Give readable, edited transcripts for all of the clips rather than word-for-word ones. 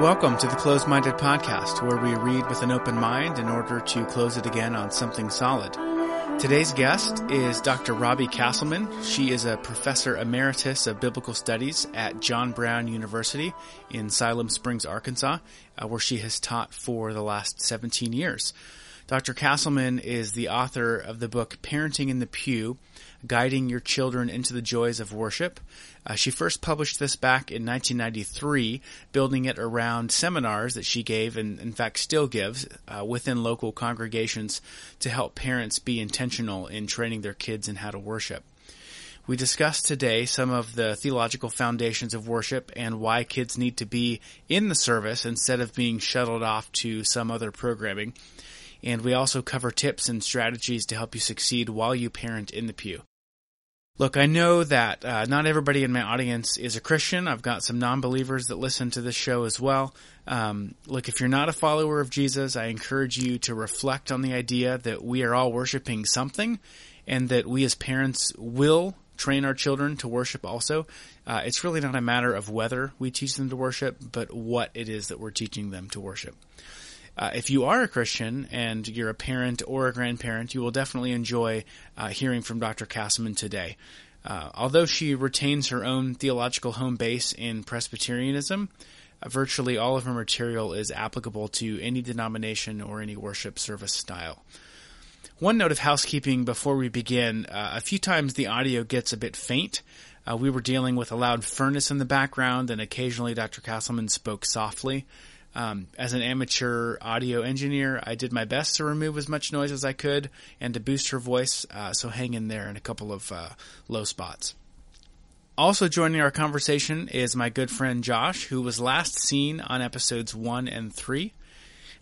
Welcome to the Close Minded Podcast, where we read with an open mind in order to close it again on something solid. Today's guest is Dr. Robbie Castleman. She is a professor emeritus of biblical studies at John Brown University in Siloam Springs, Arkansas, where she has taught for the last 17 years. Dr. Castleman is the author of the book Parenting in the Pew, Guiding Your Children into the Joys of Worship. She first published this back in 1993, building it around seminars that she gave and, in fact, still gives within local congregations to help parents be intentional in training their kids in how to worship. We discussed today some of the theological foundations of worship and why kids need to be in the service instead of being shuttled off to some other programming. And we also cover tips and strategies to help you succeed while you parent in the pew. Look, I know that not everybody in my audience is a Christian. I've got some non-believers that listen to this show as well. Look, if you're not a follower of Jesus, I encourage you to reflect on the idea that we are all worshiping something and that we as parents will train our children to worship also. It's really not a matter of whether we teach them to worship, but what it is that we're teaching them to worship. If you are a Christian and you're a parent or a grandparent, you will definitely enjoy hearing from Dr. Castleman today. Although she retains her own theological home base in Presbyterianism, virtually all of her material is applicable to any denomination or any worship service style. One note of housekeeping before we begin. A few times the audio gets a bit faint. We were dealing with a loud furnace in the background, and occasionally Dr. Castleman spoke softly. As an amateur audio engineer, I did my best to remove as much noise as I could and to boost her voice, so hang in there in a couple of low spots. Also joining our conversation is my good friend Josh, who was last seen on episodes 1 and 3.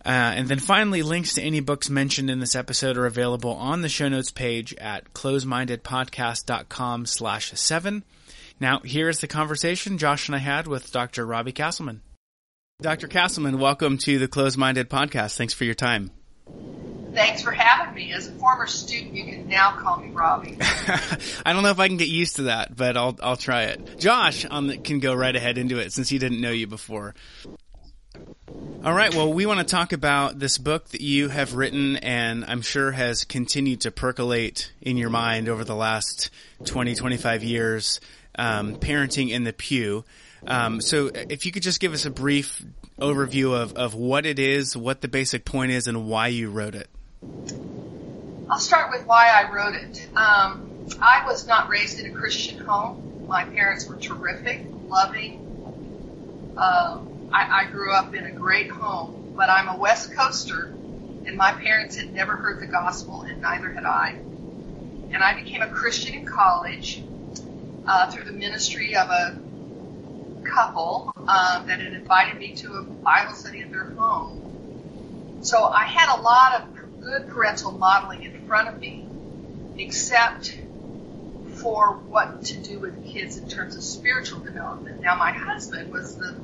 And then finally, links to any books mentioned in this episode are available on the show notes page at closemindedpodcast.com/7. Now, here's the conversation Josh and I had with Dr. Robbie Castleman. Dr. Castleman, welcome to the Close Minded Podcast. Thanks for your time. Thanks for having me. As a former student, you can now call me Robbie. I don't know if I can get used to that, but I'll try it. Josh can go right ahead into it since he didn't know you before. All right. Well, we want to talk about this book that you have written and I'm sure has continued to percolate in your mind over the last 20, 25 years, Parenting in the Pew. So if you could just give us a brief overview of what it is, what the basic point is, and why you wrote it. I'll start with why I wrote it. I was not raised in a Christian home. My parents were terrific, loving. I grew up in a great home, but I'm a West Coaster, and my parents had never heard the gospel, and neither had I. And I became a Christian in college through the ministry of a couple that had invited me to a Bible study at their home. So I had a lot of good parental modeling in front of me, except for what to do with kids in terms of spiritual development. Now, my husband was a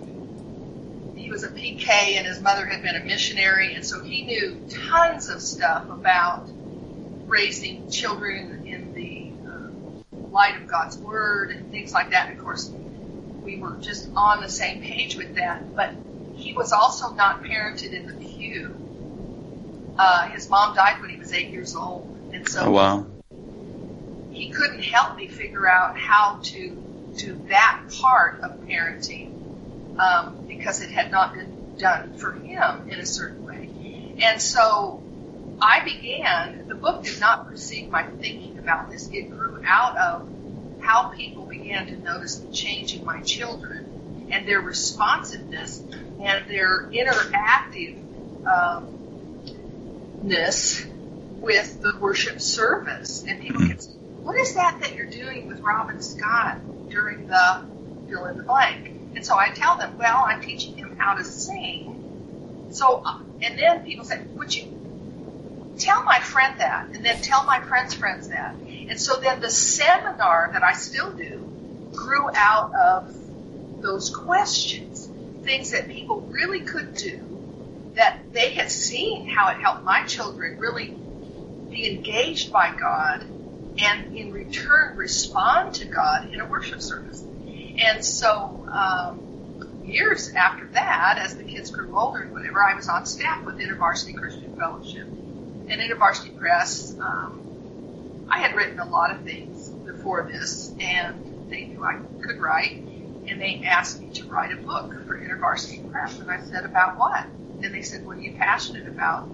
PK, and his mother had been a missionary, and so he knew tons of stuff about raising children in the light of God's Word and things like that. And of course, we were just on the same page with that, but he was also not parented in the pew. His mom died when he was 8 years old, and so he couldn't help me figure out how to do that part of parenting because it had not been done for him in a certain way. And so I began, the book did not precede my thinking about this. It grew out of how people began to notice the change in my children and their responsiveness and their interactiveness with the worship service. And people can say, what is that you're doing with Robin Scott during the fill in the blank? And so I tell them, well, I'm teaching him how to sing. So, and then people say, would you tell my friend that? And then tell my friend's friends that. And so then the seminar that I still do grew out of those questions, things that people really could do, that they had seen how it helped my children really be engaged by God and in return respond to God in a worship service. And so years after that, as the kids grew older and whatever, I was on staff with InterVarsity Christian Fellowship and InterVarsity Press. I had written a lot of things before this, and they knew I could write, and they asked me to write a book for InterVarsity Press, and I said, about what? And they said, what are you passionate about?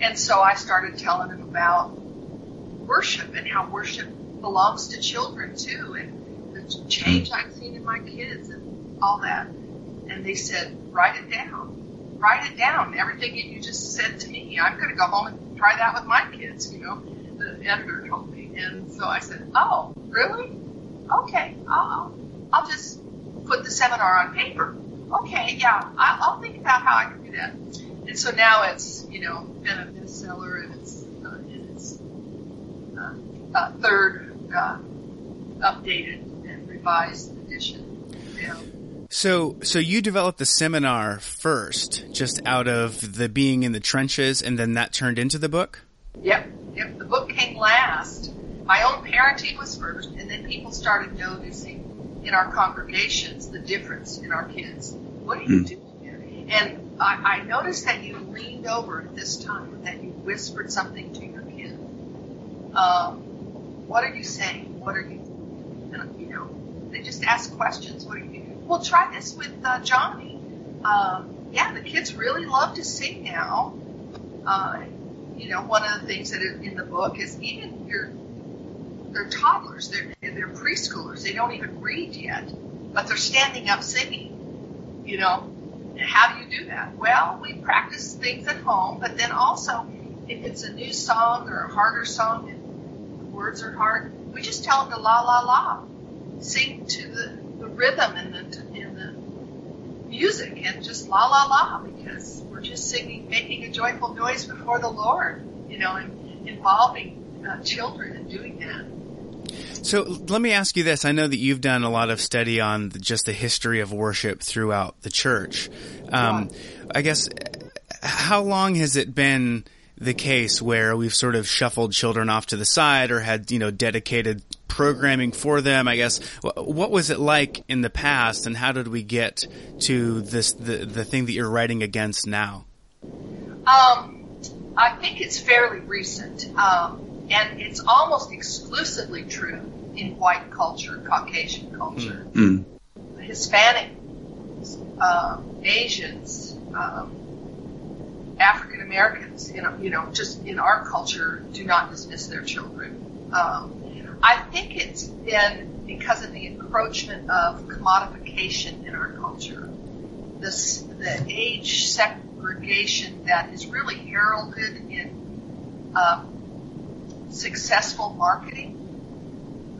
And so I started telling them about worship and how worship belongs to children too, and the change I've seen in my kids and all that. And they said, write it down. Write it down. Everything that you just said to me, I'm going to go home and try that with my kids, you know. The editor told me. And so I said, oh, really? Okay, I'll just put the seminar on paper. Okay, yeah, I'll think about how I can do that. And so now it's, you know, been a bestseller, and it's third updated and revised edition. Yeah. So you developed the seminar first, just out of the being in the trenches, and then that turned into the book? Yep. The book came last. My own parenting was first, and then people started noticing in our congregations the difference in our kids. What are you doing here? And I noticed that you leaned over at this time, that you whispered something to your kid. What are you saying? What are you doing? You know, they just ask questions. What are you doing? Well, try this with Johnny. Yeah, the kids really love to sing now. You know, one of the things that is in the book is even they're toddlers, they're preschoolers, they don't even read yet, but they're standing up singing. You know, how do you do that? Well, we practice things at home, but then also if it's a new song or a harder song and the words are hard, we just tell them to la la la, sing to the rhythm in the music, and just la la la, because we're just singing, making a joyful noise before the Lord, you know, and involving children in doing that. So let me ask you this. I know that you've done a lot of study on just the history of worship throughout the church. I guess, how long has it been the case where we've sort of shuffled children off to the side or had, you know, dedicated programming for them? I guess, what was it like in the past, and how did we get to this, the thing that you're writing against now? I think it's fairly recent, and it's almost exclusively true in white culture, Caucasian culture, Hispanic, Asians, African Americans, you know, just in our culture, do not dismiss their children. I think it's been because of the encroachment of commodification in our culture, the age segregation that is really heralded in successful marketing,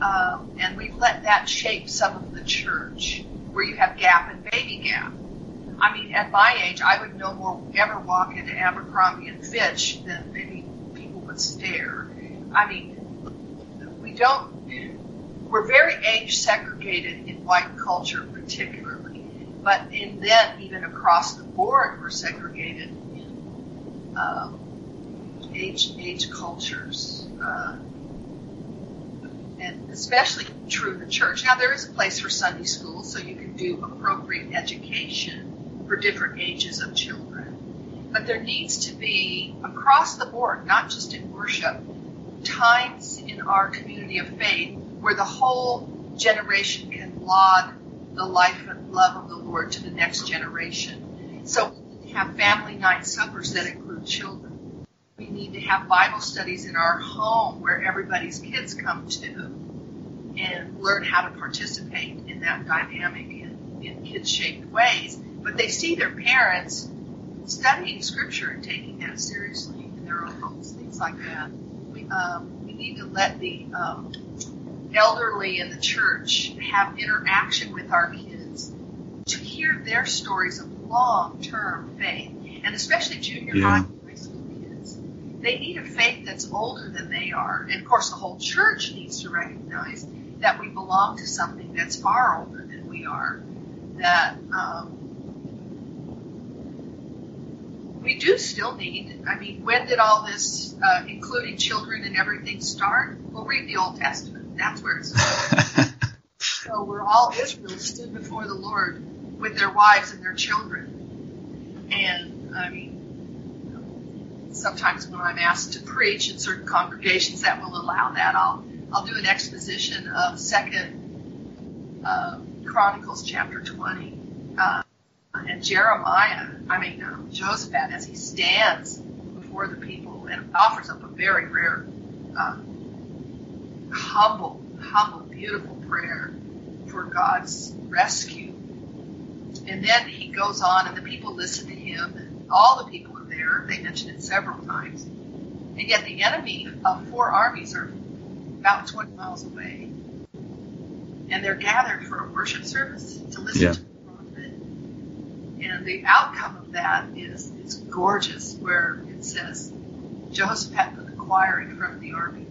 and we've let that shape some of the church, where you have Gap and Baby Gap. I mean, at my age, I would no more ever walk into Abercrombie and Fitch than maybe people would stare. I mean, we're very age segregated in white culture particularly, but in then even across the board we're segregated in age cultures, and especially true in the church. Now there is a place for Sunday school, so you can do appropriate education for different ages of children, but there needs to be across the board, not just in worship, times in our community of faith where the whole generation can laud the life and love of the Lord to the next generation. So we have family night suppers that include children. We need to have Bible studies in our home where everybody's kids come to and learn how to participate in that dynamic in kid-shaped ways. But they see their parents studying Scripture and taking that seriously in their own homes, things like that. We need to let the elderly in the church have interaction with our kids to hear their stories of long-term faith, and especially junior high and high school kids. They need a faith that's older than they are. And, of course, the whole church needs to recognize that we belong to something that's far older than we are, that we do still need, I mean, when did all this, including children and everything, start? Well, read the Old Testament. That's where it started. So we're all Israel stood before the Lord with their wives and their children. And I mean, you know, sometimes when I'm asked to preach in certain congregations that will allow that, I'll do an exposition of Second Chronicles chapter 20 and Jeremiah. I mean, Jehoshaphat as he stands before the people and offers up a very rare, humble, beautiful prayer for God's rescue. And then he goes on, and the people listen to him, and all the people are there. They mention it several times. And yet the enemy of four armies are about 20 miles away, and they're gathered for a worship service to listen to the prophet. And the outcome of that is, it's gorgeous, where it says, Jehoshaphat put the choir in front of the army.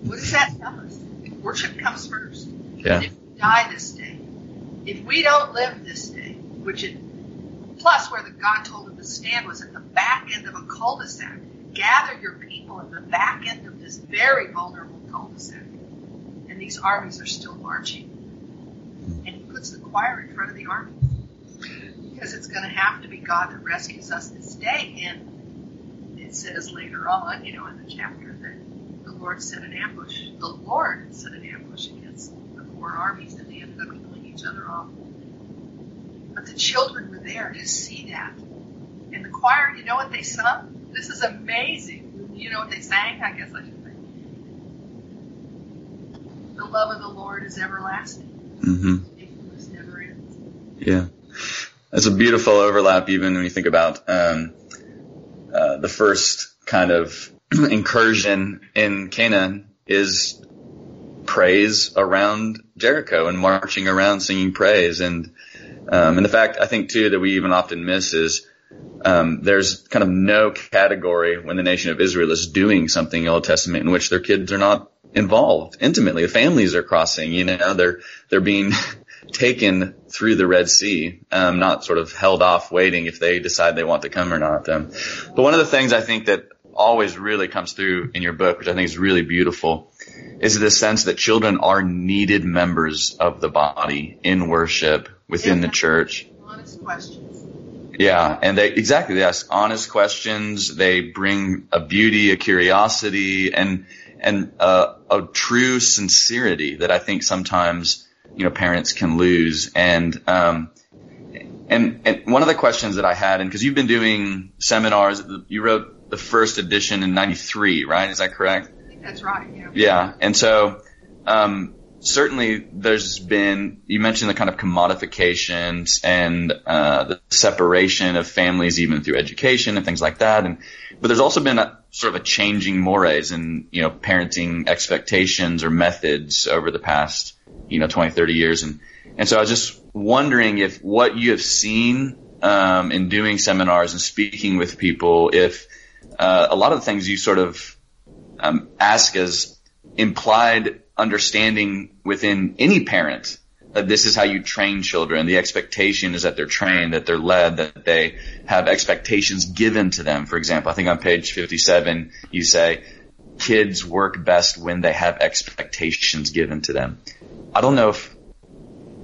What does that tell us? Worship comes first. Yeah. If we die this day, if we don't live this day, which it, plus where the God told him to stand was at the back end of a cul-de-sac. Gather your people at the back end of this very vulnerable cul-de-sac. And these armies are still marching. And he puts the choir in front of the army. Because it's going to have to be God that rescues us this day. And it says later on, you know, in the chapter that the Lord set an ambush. The Lord set an ambush against the four armies, and they ended up killing each other off. But the children were there to see that. And the choir, you know what they sung? This is amazing. You know what they sang? I guess I should say. The love of the Lord is everlasting. It never ends. Yeah. That's a beautiful overlap, even when you think about the first kind of incursion in Canaan is praise around Jericho and marching around singing praise. And the fact I think too that we even often miss is, there's kind of no category when the nation of Israel is doing something in the Old Testament in which their kids are not involved intimately. The families are crossing, you know, they're being taken through the Red Sea, not sort of held off waiting if they decide they want to come or not. But one of the things I think that always really comes through in your book, which I think is really beautiful, is this sense that children are needed members of the body in worship within the church. Honest questions. Yeah, and they ask honest questions. They bring a beauty, a curiosity, and a true sincerity that I think sometimes, you know, parents can lose. And one of the questions that I had, and because you've been doing seminars, you wrote the first edition in 93, right? Is that correct? I think that's right, yeah. Yeah, and so certainly there's been, you mentioned the kind of commodifications and the separation of families even through education and things like that, but there's also been a sort of a changing mores in, you know, parenting expectations or methods over the past, you know, 20, 30 years. And so I was just wondering if what you have seen in doing seminars and speaking with people, if a lot of the things you sort of ask as implied understanding within any parent that this is how you train children. The expectation is that they're trained, that they're led, that they have expectations given to them. For example, I think on page 57, you say, kids work best when they have expectations given to them. I don't know if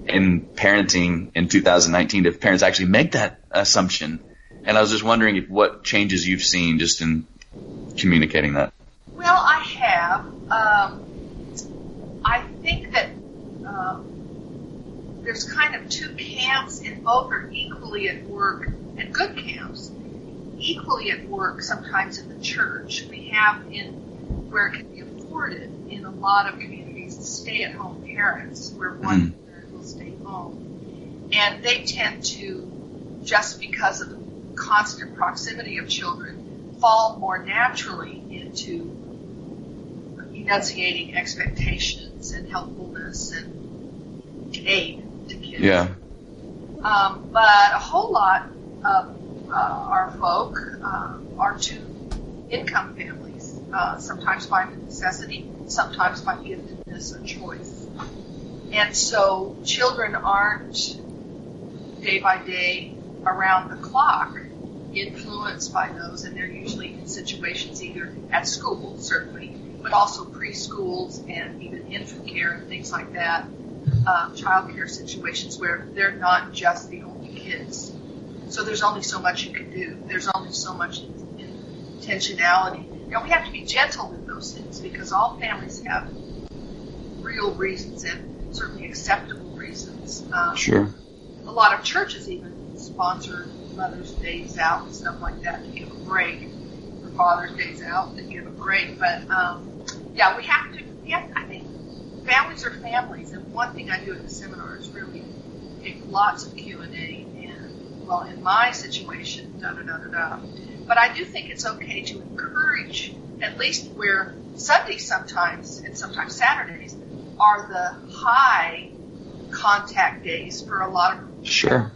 in parenting in 2019, if parents actually make that assumption. And I was just wondering if what changes you've seen just in communicating that. Well, I have. I think that there's kind of two camps, and both are equally at work, and good camps, equally at work sometimes in the church. We have in where it can be afforded in a lot of communities, stay-at-home parents, where one parent will stay home. And they tend to, just because of the constant proximity of children, fall more naturally into enunciating expectations and helpfulness and aid to kids. Yeah. But a whole lot of our folk are two-income families, sometimes by necessity, sometimes by giftedness or choice. And so children aren't day by day around the clock influenced by those, and they're usually in situations either at school, certainly, but also preschools and even infant care and things like that, childcare situations where they're not just the only kids. So there's only so much you can do. There's only so much intentionality. Now, we have to be gentle with those things because all families have real reasons and certainly acceptable reasons. Sure. A lot of churches even sponsor Mother's Days out and stuff like that to give a break, or Father's Days out to give a break. But, yeah, we have to, I think families are families. And one thing I do at the seminar is really take lots of Q&A and, well, in my situation, But I do think it's okay to encourage, at least where Sundays sometimes and sometimes Saturdays are the high contact days for a lot of people. Sure.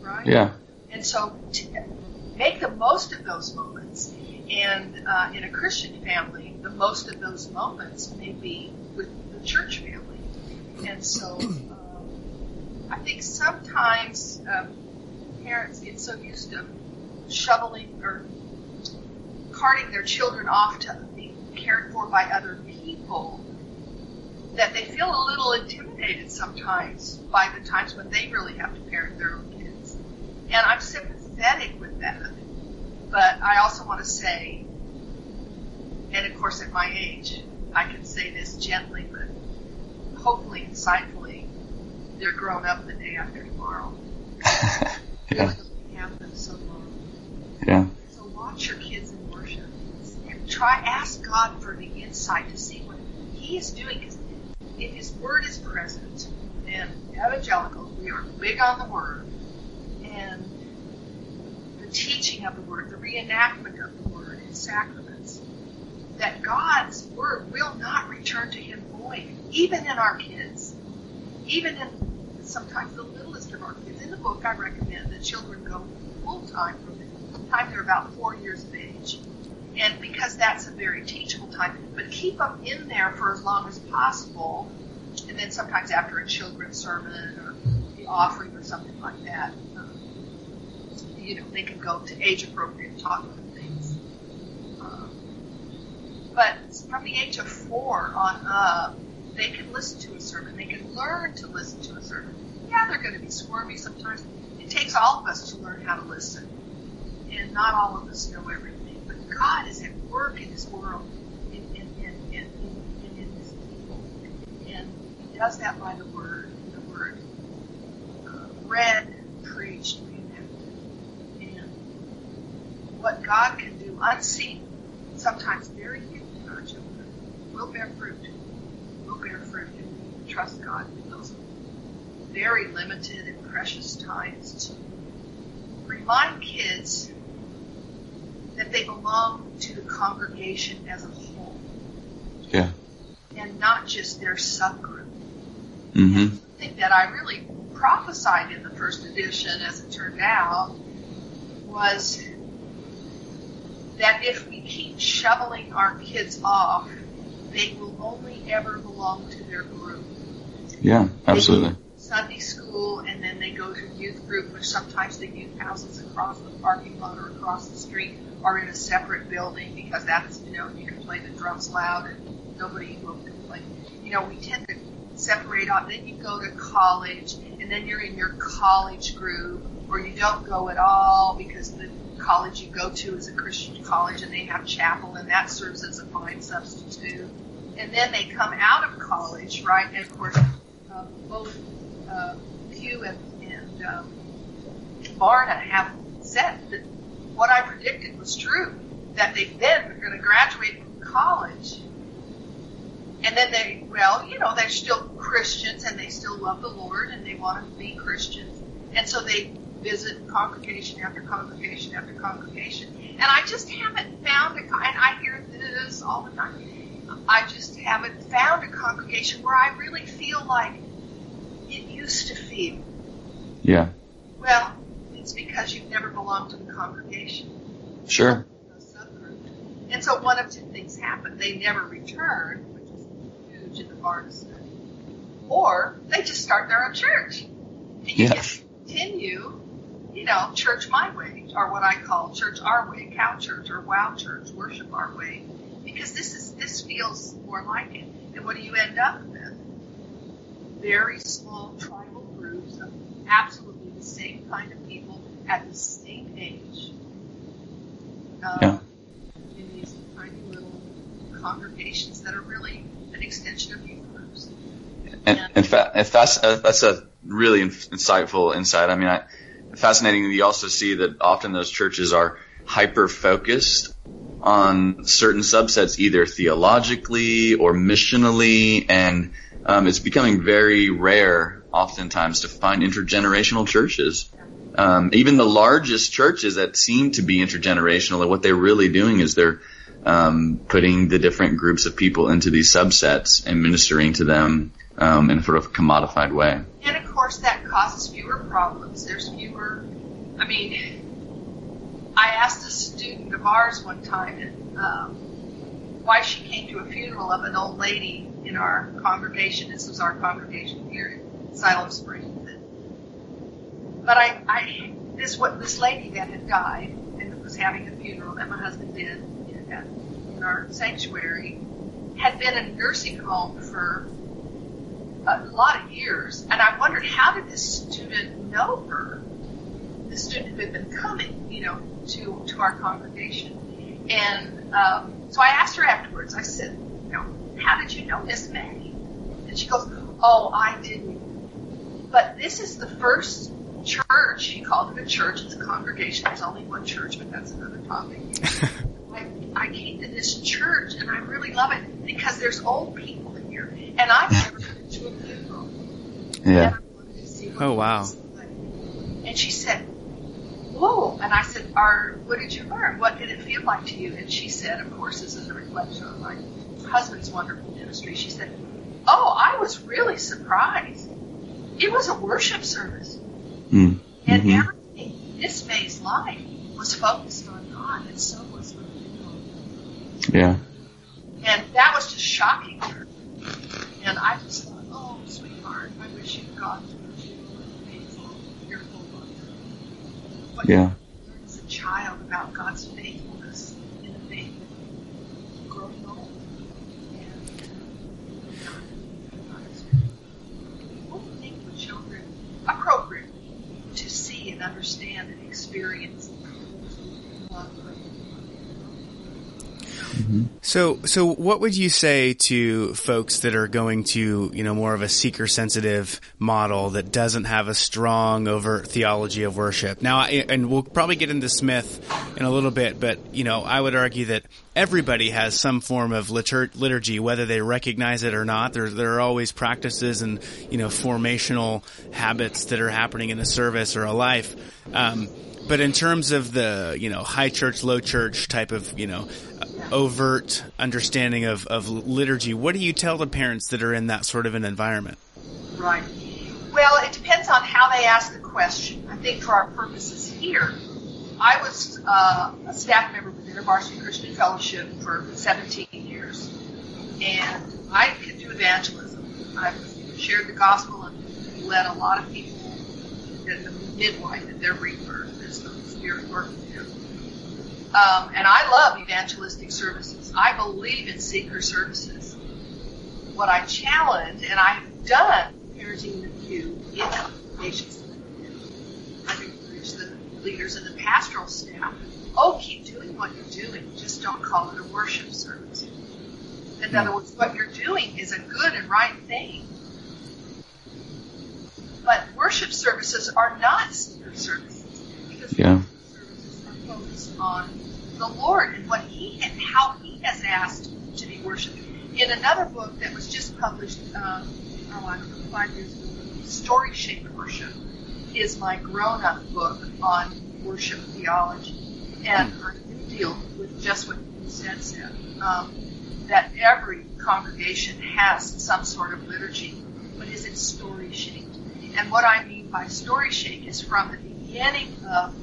Right? Yeah. And so make the most of those moments. And in a Christian family, the most of those moments may be with the church family. And so I think sometimes parents get so used to shoveling or carting their children off to being cared for by other people that they feel a little intimidated sometimes by the times when they really have to parent their own kids. And I'm sympathetic with that. But I also want to say, and of course at my age, I can say this gently, but hopefully insightfully, they're grown up the day after tomorrow. Yeah. Have them so long. Yeah. So watch your kids in worship and try, ask God for the insight to see what He is doing. Because if His Word is present, and evangelical, we are big on the Word and the teaching of the Word, the reenactment of the Word in sacraments, that God's Word will not return to Him void, even in our kids, even in sometimes the littlest of our kids. In the book, I recommend that children go full-time from the time they're about 4 years of age. And because that's a very teachable time, but keep them in there for as long as possible. And then sometimes after a children's sermon or the offering or something like that, you know, they can go to age-appropriate talking things. But from the age of 4 on up, they can listen to a sermon. They can learn to listen to a sermon. Yeah, they're going to be squirmy sometimes. It takes all of us to learn how to listen. And not all of us know everything. God is at work in this world and in His people. And He does that by the Word. The Word read, preached, reenacted. And what God can do unseen, sometimes very hidden in our children, will bear fruit. Will bear fruit. And trust God in those very limited and precious times to remind kids that they belong to the congregation as a whole. Yeah. And not just their subgroup. Mm-hmm. Something that I really prophesied in the first edition, as it turned out, was that if we keep shoveling our kids off, they will only ever belong to their group. Yeah, absolutely. They go to Sunday school, and then they go to youth group, which sometimes the youth houses across the parking lot or across the street are in a separate building because that's, you know, you can play the drums loud and nobody will complain. You know, we tend to separate off. Then you go to college and then you're in your college group, or you don't go at all because the college you go to is a Christian college and they have chapel and that serves as a fine substitute. And then they come out of college, right? And of course, both Pew and Barna have said that what I predicted was true, that they then are going to graduate from college. And then they, well, you know, they're still Christians and they still love the Lord and they want to be Christians. And so they visit congregation after congregation after congregation. And I just haven't found, and I hear this all the time, I just haven't found a congregation where I really feel like it used to feel. Yeah. Well, it's because you've never belonged to the congregation. Sure. And so one of two things happened. They never return, which is huge in the Barna study, or they just start their own church. And you just continue, you know, church my way, or what I call church our way, cow church, or wow church, worship our way, because this feels more like it. And what do you end up with? very small tribal groups of absolutely the same kind of people at the same age in these tiny little congregations that are really an extension of youth groups. And in fact, that's a really insightful insight. I mean, fascinating. You also see that often those churches are hyper focused on certain subsets, either theologically or missionally, and it's becoming very rare oftentimes to find intergenerational churches. Even the largest churches that seem to be intergenerational, what they're really doing is they're putting the different groups of people into these subsets and ministering to them in a sort of commodified way. And of course that causes fewer problems. There's fewer, I mean, I asked a student of ours one time why she came to a funeral of an old lady in our congregation. This was our congregation here in Siloam Springs. But this lady that had died and was having a funeral that my husband did in our sanctuary had been in a nursing home for a lot of years. And I wondered, how did this student know her? The student who had been coming, to our congregation. And so I asked her afterwards, I said, how did you know Miss Maggie? And she goes, oh, I didn't. But this is the first church, she called it a church, it's a congregation, there's only one church, but that's another topic. I came to this church, and I really love it, because there's old people in here, and I've never been to a funeral. Yeah. Oh, wow. And she said, whoa. And I said, what did you learn? What did it feel like to you? And she said, of course, this is a reflection on my husband's wonderful ministry. She said, oh, I was really surprised. It was a worship service. Mm-hmm. And everything, Miss May's life was focused on God, and so was her. Yeah. And that was just shocking to her. And I just thought, oh, sweetheart, I wish you God would do your whole life. What you learn as a child about God's faithfulness in the faith of growing old. And what we think with children, a program to see and understand and experience love. Mm-hmm. So what would you say to folks that are going to, more of a seeker-sensitive model that doesn't have a strong overt theology of worship? Now, and we'll probably get into Smith in a little bit, but, I would argue that everybody has some form of liturgy, whether they recognize it or not. There are always practices and, formational habits that are happening in a service or a life. But in terms of the, high church, low church type of, overt understanding of liturgy, what do you tell the parents that are in that sort of an environment? Right. Well, it depends on how they ask the question. I think for our purposes here, I was a staff member with InterVarsity Christian Fellowship for 17 years, and I could do evangelism. I shared the gospel and led a lot of people in the midwife and their rebirth as the Spirit worked with them. And I love evangelistic services. I believe in seeker services. What I challenge, and I've done Parenting in the Pew in congregations, I've encouraged the leaders and the pastoral staff, keep doing what you're doing. Just don't call it a worship service. In other words, what you're doing is a good and right thing. But worship services are not seeker services, because services are focused on the Lord and what He and how He has asked to be worshipped. In another book that was just published, 5 years ago, Story Shaped Worship is my grown-up book on worship theology, and I do deal with just what you said, that every congregation has some sort of liturgy, but is it story shaped? And what I mean by story shape is from the beginning of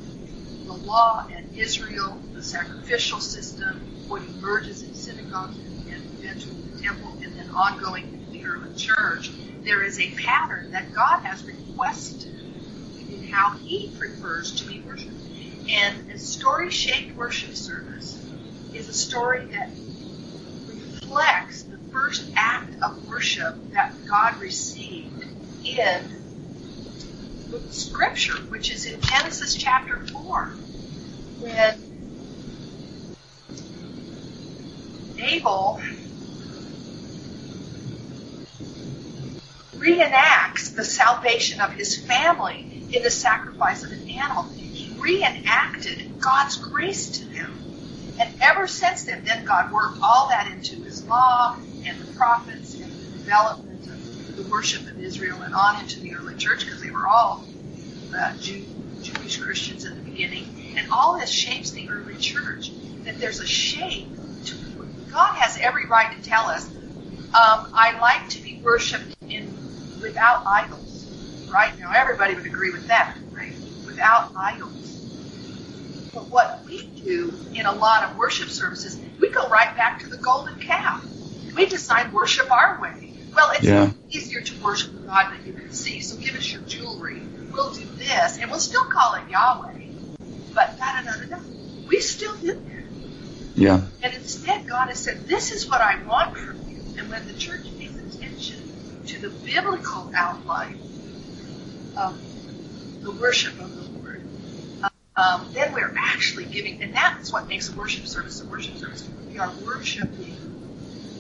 the law and Israel, the sacrificial system, what emerges in synagogues and eventually the temple, and then ongoing in the early church, there is a pattern that God has requested in how He prefers to be worshipped. And a story-shaped worship service is a story that reflects the first act of worship worship that God received in Scripture, which is in Genesis chapter 4, when Abel reenacts the salvation of his family in the sacrifice of an animal. He reenacted God's grace to them. And ever since then God worked all that into his law and the prophets and the development of the worship of Israel and on into the early church, because they were all Jewish Christians in the beginning. And all this shapes the early church, that there's a shape. God has every right to tell us, I like to be worshipped without idols, right? Now, everybody would agree with that, right? Without idols. But what we do in a lot of worship services, we go right back to the golden calf. We decide worship our way. Well, it's easier to worship God than you can see, so give us your jewelry. We'll do this, and we'll still call it Yahweh, but da-da-da-da-da. We still do that. Yeah. And instead, God has said, this is what I want from you. And when the church pays attention to the biblical outline of the worship of the Lord, then we're actually giving, and that's what makes a worship service a worship service. We are worshiping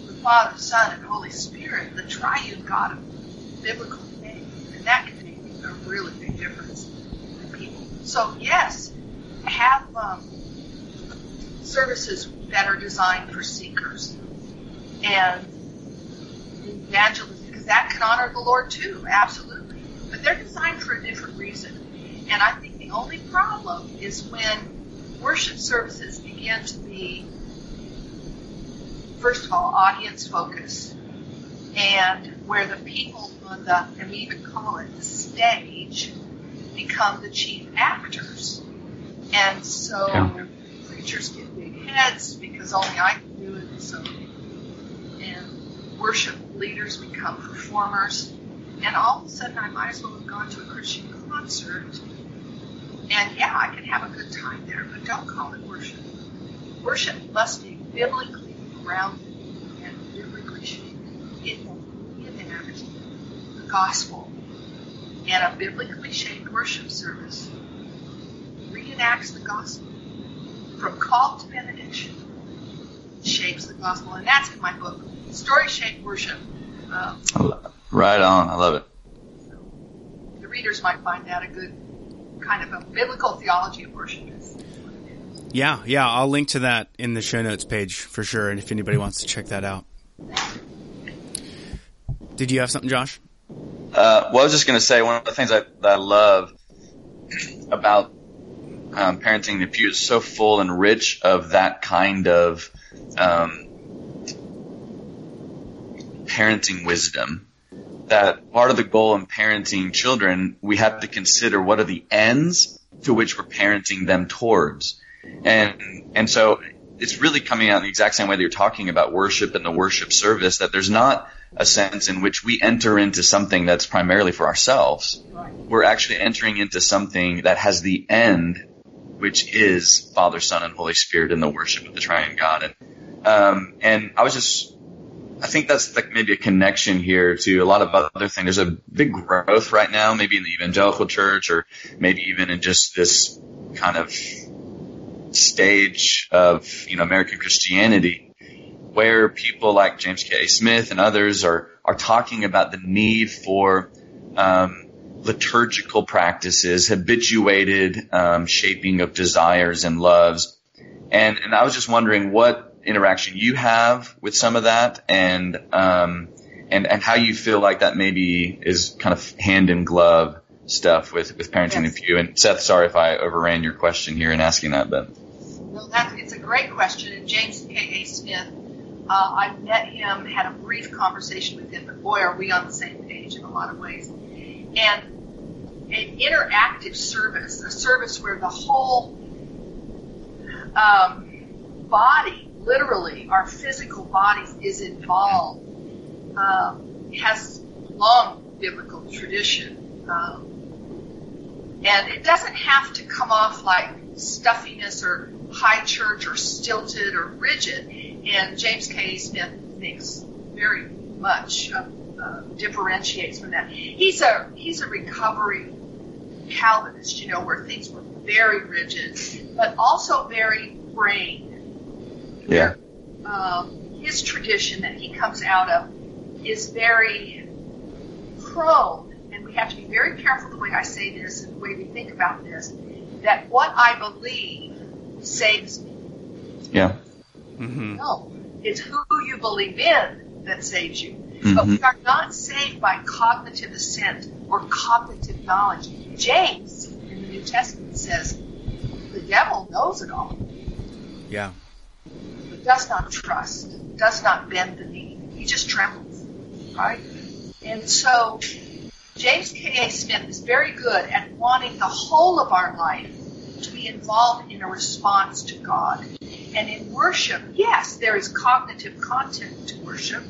the Father, Son, and Holy Spirit, the triune God of biblical faith, and that can make a really big difference in people. So yes, have services that are designed for seekers and evangelism, because that can honor the Lord too, absolutely. But they're designed for a different reason. And I think the only problem is when worship services begin to be, first of all, audience focused, and where the people on the, and we even call it the stage, become the chief actors. And so preachers get big heads because only I can do it, so, and worship leaders become performers, and all of a sudden I might as well have gone to a Christian concert, and I can have a good time there, but don't call it worship. Worship must be biblically grounded and biblically shaped. It will enact the gospel, and a biblically shaped worship service reenacts the gospel from call to benediction, shapes the gospel, and that's in my book, Story Shaped Worship. Right on. I love it. The readers might find that a good kind of a biblical theology of worship is. Yeah. I'll link to that in the show notes page for sure. And if anybody wants to check that out. Did you have something, Josh? Well, I was just going to say one of the things that I love about Parenting in the Pew is so full and rich of that kind of parenting wisdom, that part of the goal in parenting children, we have to consider what are the ends to which we're parenting them towards. And so it's really coming out in the exact same way that you're talking about worship and the worship service, that there's not a sense in which we enter into something that's primarily for ourselves. We're actually entering into something that has the end, which is Father, Son, and Holy Spirit and the worship of the Triune God. And I think that's like maybe a connection here to a lot of other things. There's a big growth right now, maybe in the evangelical church, or maybe even in just this kind of stage of, American Christianity, where people like James K. A. Smith and others are talking about the need for liturgical practices, habituated shaping of desires and loves. And I was just wondering what interaction you have with some of that, and how you feel like that maybe is kind of hand in glove stuff with Parenting in the Pew. And Seth, sorry if I overran your question here in asking that, but it's a great question. And James K. A. Smith, I met him, had a brief conversation with him, but boy, are we on the same page in a lot of ways. And an interactive service, a service where the whole body, literally, our physical bodies is involved. Has long biblical tradition, and it doesn't have to come off like stuffiness or high church or stilted or rigid. And James K. Smith thinks very much differentiates from that. He's a recovering Calvinist, you know, where things were very rigid, but also very brain. Yeah. His tradition that he comes out of is very prone, and we have to be very careful the way I say this and the way we think about this, that what I believe saves me. Yeah. Mm-hmm. No, it's who you believe in that saves you. Mm-hmm. But we are not saved by cognitive assent or cognitive knowledge. James in the New Testament says, the devil knows it all. Yeah. But does not trust, does not bend the knee. He just trembles, right? And so James K. A. Smith is very good at wanting the whole of our life to be involved in a response to God. And in worship, yes, there is cognitive content to worship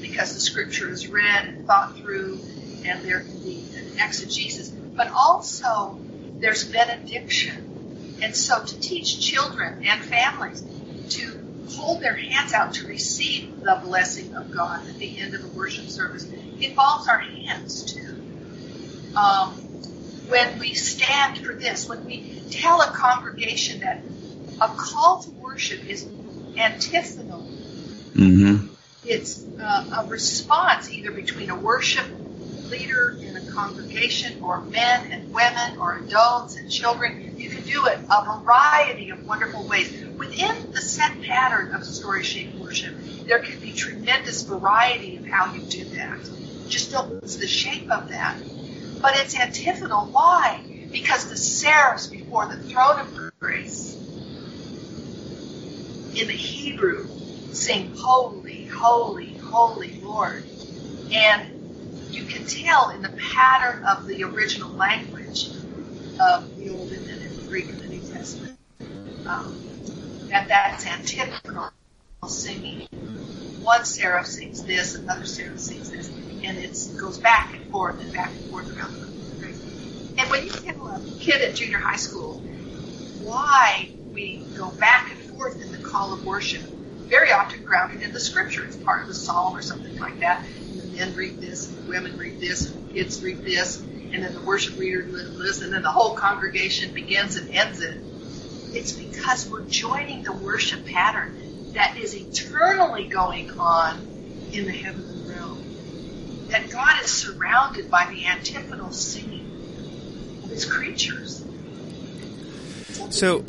because the scripture is read and thought through and there can be an exegesis. But also there's benediction. And so to teach children and families to hold their hands out to receive the blessing of God at the end of a worship service involves our hands too. When we stand for this, when we tell a congregation that a call to worship is antiphonal. Mm-hmm. It's a response either between a worship leader in a congregation or men and women or adults and children. You can do it a variety of wonderful ways. Within the set pattern of Story Shaped Worship, there can be tremendous variety of how you do that. Just don't lose the shape of that. But it's antiphonal. Why? Because the seraphs before the throne of grace in the Hebrew sing, holy, holy, holy Lord. And you can tell in the pattern of the original language of the Old and the Greek and the New Testament that that's antiphonal singing. One seraph sings this, another seraph sings this, and it goes back and forth and back and forth around the country. And when you tell a kid at junior high school why we go back and forth in the call of worship, very often grounded in the scripture. It's part of a psalm or something like that. And the men read this, and the women read this, and the kids read this, and then the worship leader lists, and then the whole congregation begins and ends it. It's because we're joining the worship pattern that is eternally going on in the heavenly realm. That God is surrounded by the antiphonal singing of his creatures. So,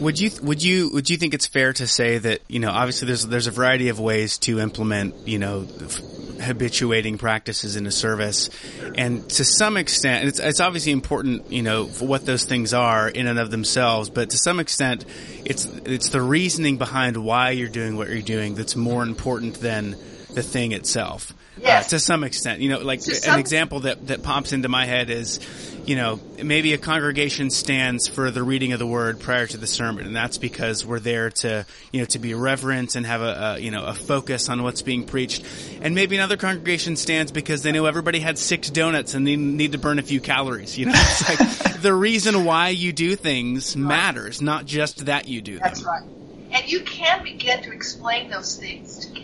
would you think it's fair to say that, you know, obviously there's a variety of ways to implement, you know, habituating practices in a service, and to some extent it's obviously important, you know, for what those things are in and of themselves, but to some extent it's the reasoning behind why you're doing what you're doing that's more important than the thing itself. Yes. To some extent, you know, like an example that pops into my head is, you know, maybe a congregation stands for the reading of the word prior to the sermon, and that's because we're there to, you know, to be reverent and have a focus on what's being preached. And maybe another congregation stands because they know everybody had 6 donuts and they need to burn a few calories. You know, it's like the reason why you do things matters, not just that you do them. That's right. And you can begin to explain those things to kids.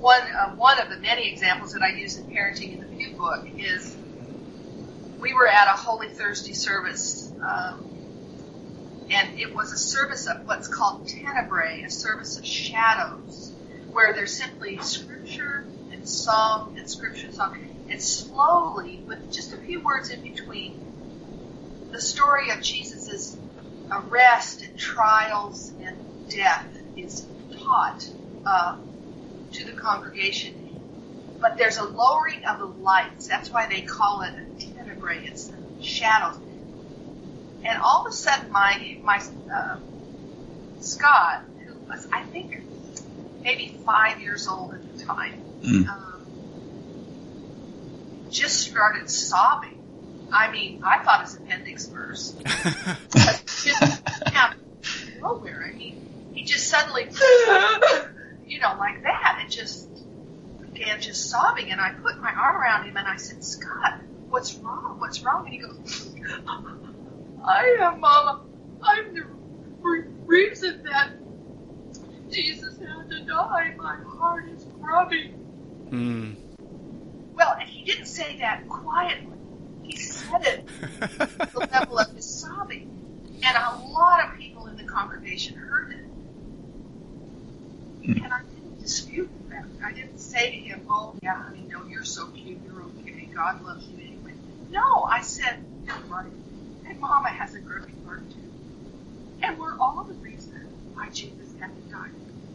One of the many examples that I use in Parenting in the Pew book is we were at a Holy Thursday service, and it was a service of what's called tenebrae, a service of shadows, where there's simply scripture and song and scripture and song, and slowly, with just a few words in between, the story of Jesus' arrest and trials and death is taught to the congregation, but there's a lowering of the lights. That's why they call it a tenebrae. It's the shadows. And all of a sudden, my Scott, who was I think maybe 5 years old at the time, just started sobbing. I mean, I thought his appendix burst. Nowhere. I mean, he just suddenly. You know, like that, and just began just sobbing. And I put my arm around him and I said, "Scott, what's wrong? What's wrong?" And he goes, "I am, Mama. I'm the reason that die. My heart is throbbing. Mm. Well, and he didn't say that quietly. He said it at the level of his sobbing. And a lot of people in the congregation heard it. Mm. And I didn't dispute that. I didn't say to him, oh, yeah, honey, no, you're so cute, you're okay, God loves you anyway. No, I said, you're right. And Mama has a gripping heart, too. And we're all the reason why Jesus had to die.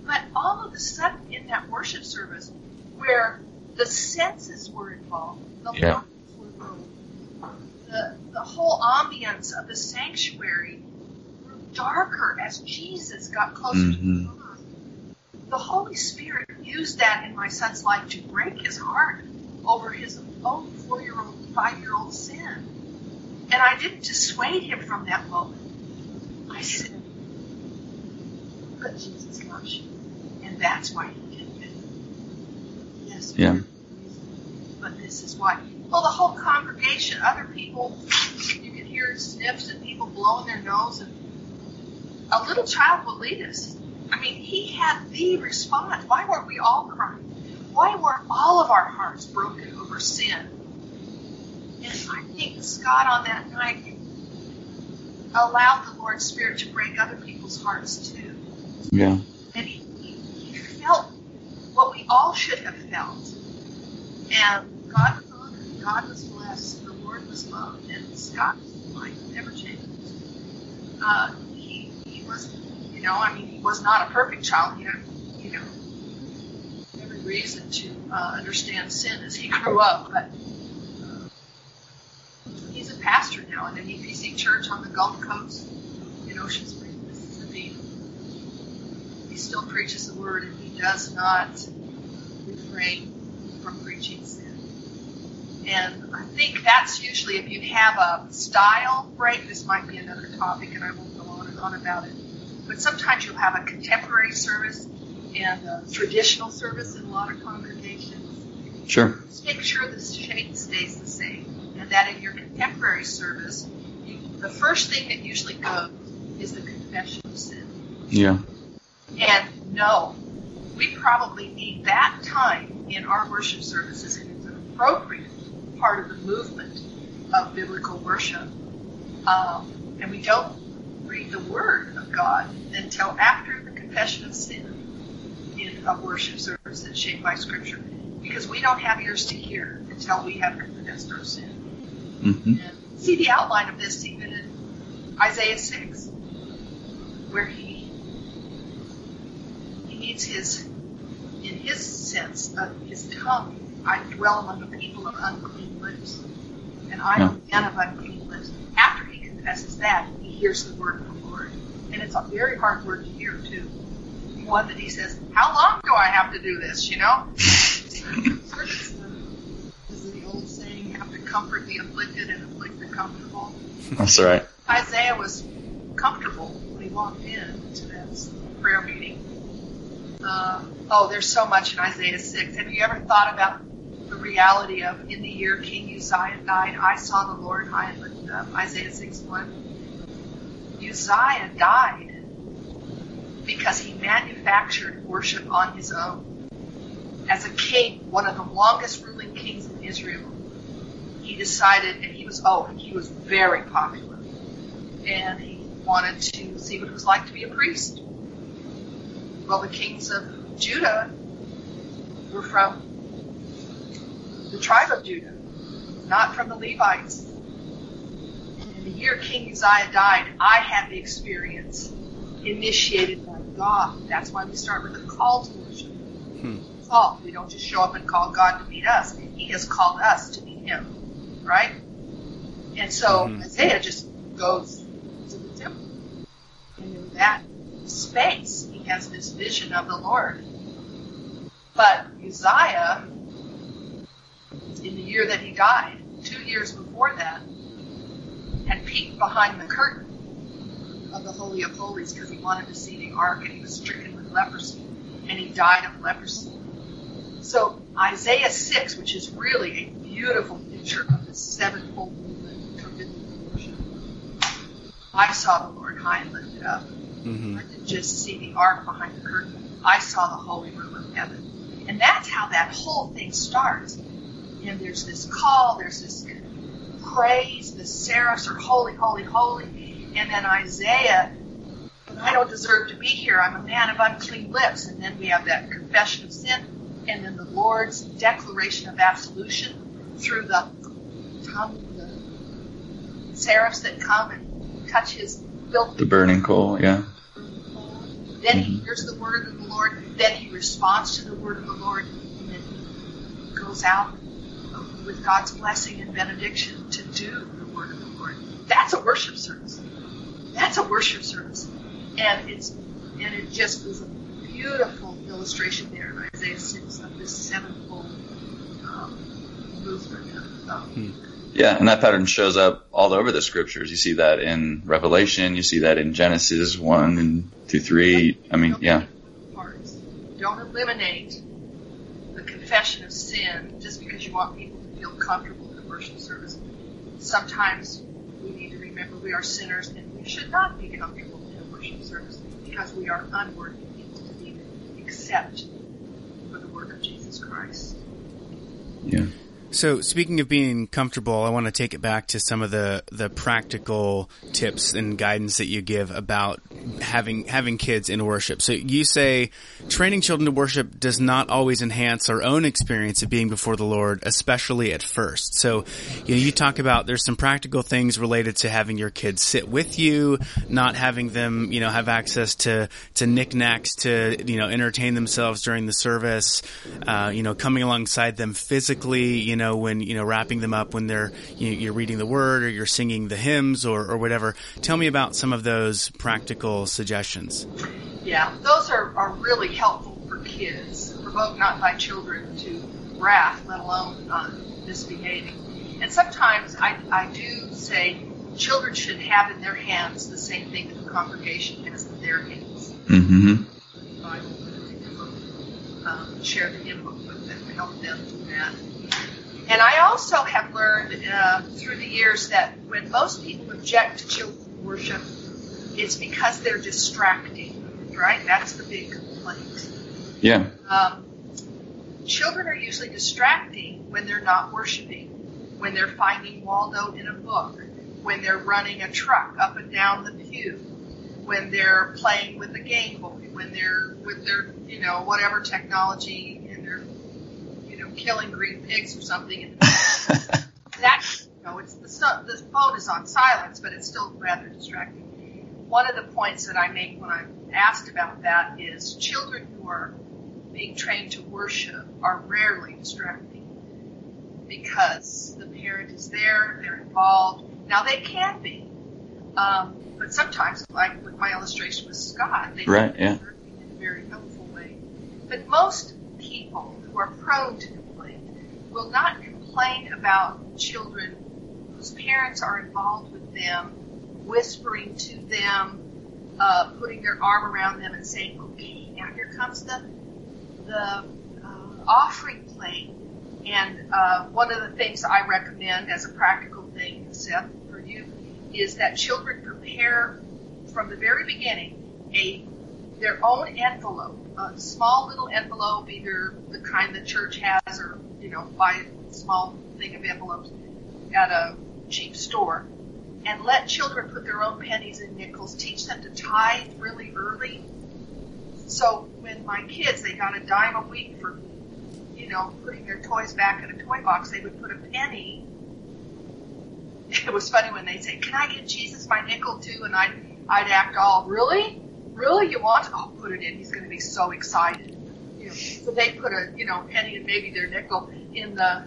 But all of a sudden, in that worship service, where the senses were involved, the yeah. lungs were involved, the whole ambience of the sanctuary grew darker as Jesus got closer mm-hmm. to the Father. The Holy Spirit used that in my son's life to break his heart over his own 5-year-old sin. And I didn't dissuade him from that moment. I said, but Jesus loves you, and that's why he did it. Yes, yeah. But this is why. Well, the whole congregation, other people, you could hear sniffs and people blowing their nose, and a little child would lead us. I mean, he had the response. Why weren't we all crying? Why weren't all of our hearts broken over sin? And I think Scott on that night allowed the Lord's Spirit to break other people's hearts too. Yeah. And he felt what we all should have felt. And God was honored, God was blessed, the Lord was loved, and Scott's life never changed. He was, you know, I mean, he was not a perfect child. He had, you know, every reason to understand sin as he grew up, but he's a pastor now at an EPC church on the Gulf Coast in Ocean Springs, Mississippi. He still preaches the word, and he does not refrain from preaching sin. And I think that's usually if you have a style break. This might be another topic, and I won't go on and on about it. But sometimes you'll have a contemporary service and a traditional service in a lot of congregations. Sure. Just make sure the shape stays the same. And that in your contemporary service, the first thing that usually goes is the confession of sin. Yeah. And no, we probably need that time in our worship services, and it's an appropriate part of the movement of biblical worship. And we don't read the Word of God until after the confession of sin in a worship service that's shaped by Scripture, because we don't have ears to hear until we have confessed our sin. Mm-hmm. And see the outline of this even in Isaiah 6, where he needs his, in his sense, of his tongue. I dwell among the people of unclean lips, and I'm a man of unclean lips. After he confesses that, he hears the word of the Lord, and it's a very hard word to hear too. One that he says, "How long do I have to do this?" You know. Comfort the afflicted and afflict the comfortable. That's right. Isaiah was comfortable when he walked in to that prayer meeting. There's so much in Isaiah 6. Have you ever thought about the reality of, in the year King Uzziah died, I saw the Lord high and lifted up? Isaiah 6:1. Uzziah died because he manufactured worship on his own. As a king, one of the longest ruling kings in Israel, he decided, and he was very popular, and he wanted to see what it was like to be a priest. Well, the kings of Judah were from the tribe of Judah, not from the Levites. And the year King Uzziah died, I had the experience initiated by God. That's why we start with a call to worship. Call. We don't just show up and call God to meet us. He has called us to meet him. Right? And so Isaiah just goes to the temple. And in that space, he has this vision of the Lord. But Uzziah, in the year that he died, 2 years before that, had peeked behind the curtain of the Holy of Holies because he wanted to see the ark, and he was stricken with leprosy, and he died of leprosy. So Isaiah 6, which is really a beautiful picture of the sevenfold movement of biblical worship. I saw the Lord high and lifted up. Mm-hmm. I didn't just see the ark behind the curtain. I saw the holy room of heaven. And that's how that whole thing starts. And there's this call, there's this praise, the seraphs are holy, holy, holy. And then Isaiah, I don't deserve to be here, I'm a man of unclean lips. And then we have that confession of sin, and then the Lord's declaration of absolution through the seraphs that come and touch his filthy. The burning coal, yeah. Then he hears the word of the Lord, then he responds to the word of the Lord, and then he goes out with God's blessing and benediction to do the word of the Lord. That's a worship service. That's a worship service. And it just was a beautiful illustration there in Isaiah 6 of this sevenfold movement. Yeah, and that pattern shows up all over the scriptures. You see that in Revelation. You see that in Genesis 1 and 2, 3. I mean, yeah. Don't eliminate the confession of sin just because you want people to feel comfortable in the worship service. Sometimes we need to remember we are sinners and we should not be comfortable in a worship service because we are unworthy people to be there except for the work of Jesus Christ. Yeah. So speaking of being comfortable, I want to take it back to some of the practical tips and guidance that you give about having kids in worship. So you say training children to worship does not always enhance our own experience of being before the Lord, especially at first. So you talk about there's some practical things related to having your kids sit with you, not having them, have access to knickknacks to, entertain themselves during the service, coming alongside them physically, when, wrapping them up when they're, you're reading the word or you're singing the hymns or whatever. Tell me about some of those practical suggestions. Yeah, those are really helpful for kids. Provoke not thy children to wrath, let alone misbehaving. And sometimes I do say children should have in their hands the same thing that the congregation has in their hands. Mm-hmm. I will share the hymn book with them, help them do that. And I also have learned through the years that when most people object to children's worship, it's because they're distracting, right? That's the big complaint. Yeah. Children are usually distracting when they're not worshiping, when they're finding Waldo in a book, when they're running a truck up and down the pew, when they're playing with a Game Boy, when they're with their, whatever technology, and they're killing green pigs or something. And that, it's the phone is on silence, but it's still rather distracting. One of the points that I make when I'm asked about that is children who are being trained to worship are rarely distracting because the parent is there, they're involved. Now they can be, but sometimes, like with my illustration with Scott, they can be in a very helpful way. But most people who are prone to complain will not complain about children whose parents are involved with them, whispering to them, putting their arm around them and saying, okay, now here comes the offering plate. And one of the things I recommend as a practical thing, Seth, for you, is that children prepare from the very beginning their own envelope, a small little envelope, either the kind the church has or, buy a small thing of envelopes at a cheap store, and let children put their own pennies and nickels, teach them to tithe really early. So when my kids, they got a dime a week for, putting their toys back in a toy box, they would put a penny. It was funny when they'd say, can I get Jesus my nickel too? And I'd act all, really? You want? Oh, put it in. He's going to be so excited. So they put a, penny and maybe their nickel in the,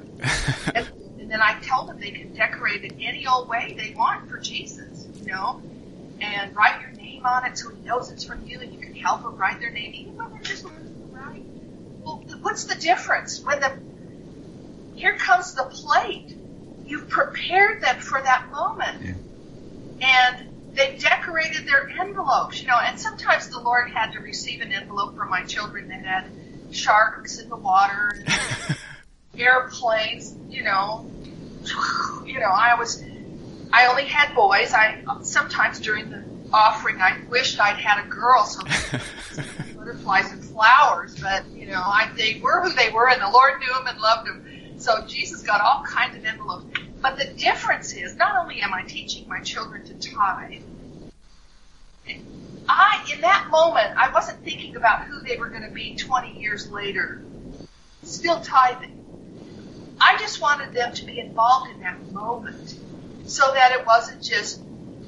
and then I tell them they can decorate it any old way they want for Jesus, and write your name on it so he knows it's from you, and you can help them write their name, even when they're just right. Well, what's the difference? When here comes the plate. You've prepared them for that moment. Yeah. And they decorated their envelopes, and sometimes the Lord had to receive an envelope from my children that had sharks in the water, and airplanes, I only had boys. I sometimes during the offering. I wished I'd had a girl, so butterflies and flowers, but you know, they were who they were, and the Lord knew them and loved them. So Jesus got all kinds of envelopes. But the difference is, not only am I teaching my children to tithe, in that moment, I wasn't thinking about who they were going to be 20 years later, still tithing. I just wanted them to be involved in that moment, so that it wasn't just,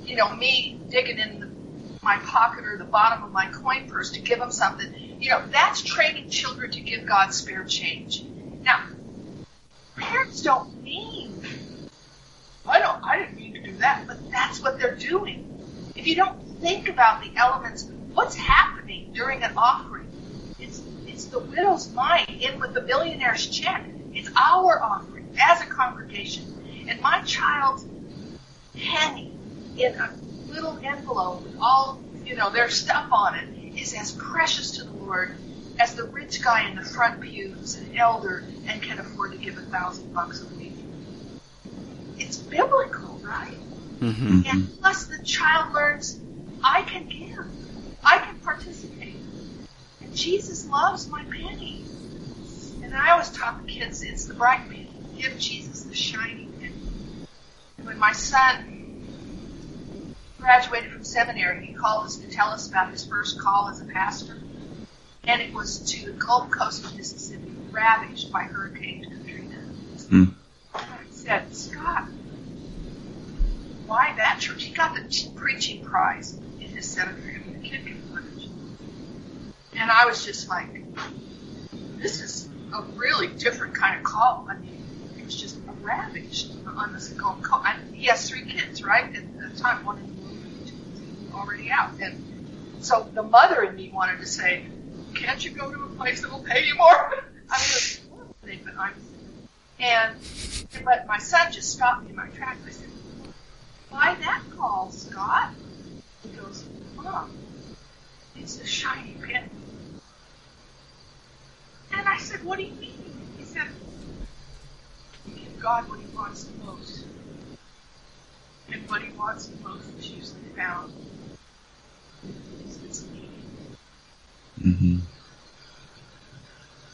you know, me digging in my pocket or the bottom of my coin purse to give them something. You know, that's training children to give God spare change. Now, parents don't mean, I didn't mean to do that, but that's what they're doing. If you don't think about the elements, what's happening during an offering? It's the widow's mite in with the billionaire's check. It's our offering as a congregation. And my child's penny in a little envelope with all, you know, their stuff on it is as precious to the Lord as the rich guy in the front pew who's an elder and can afford to give $1,000 a week. It's biblical, right? Mm-hmm. And plus the child learns, I can give. I can participate. And Jesus loves my penny. And I always taught the kids, it's the bright penny. Give Jesus the shiny penny. And when my son graduated from seminary, he called us to tell us about his first call as a pastor. And it was to the Gulf Coast of Mississippi, ravaged by Hurricane Katrina. Mm. And I said, Scott, why that church? He got the preaching prize in his seminary. I mean, the kid can preach. And I was just like, this is a really different kind of call. I mean, it was just ravaged on this Gulf Coast. He has 3 kids, right? And at the time, one in the movie, 2 already out. And so the mother in me wanted to say, can't you go to a place that will pay you more? I mean, it was but I'm... But my son just stopped me in my tracks. I said, why that call, Scott? He goes, Mom, it's a shiny penny. And I said, what do you mean? He said, give God what he wants the most. And what he wants the most is usually found in his need. Mm-hmm.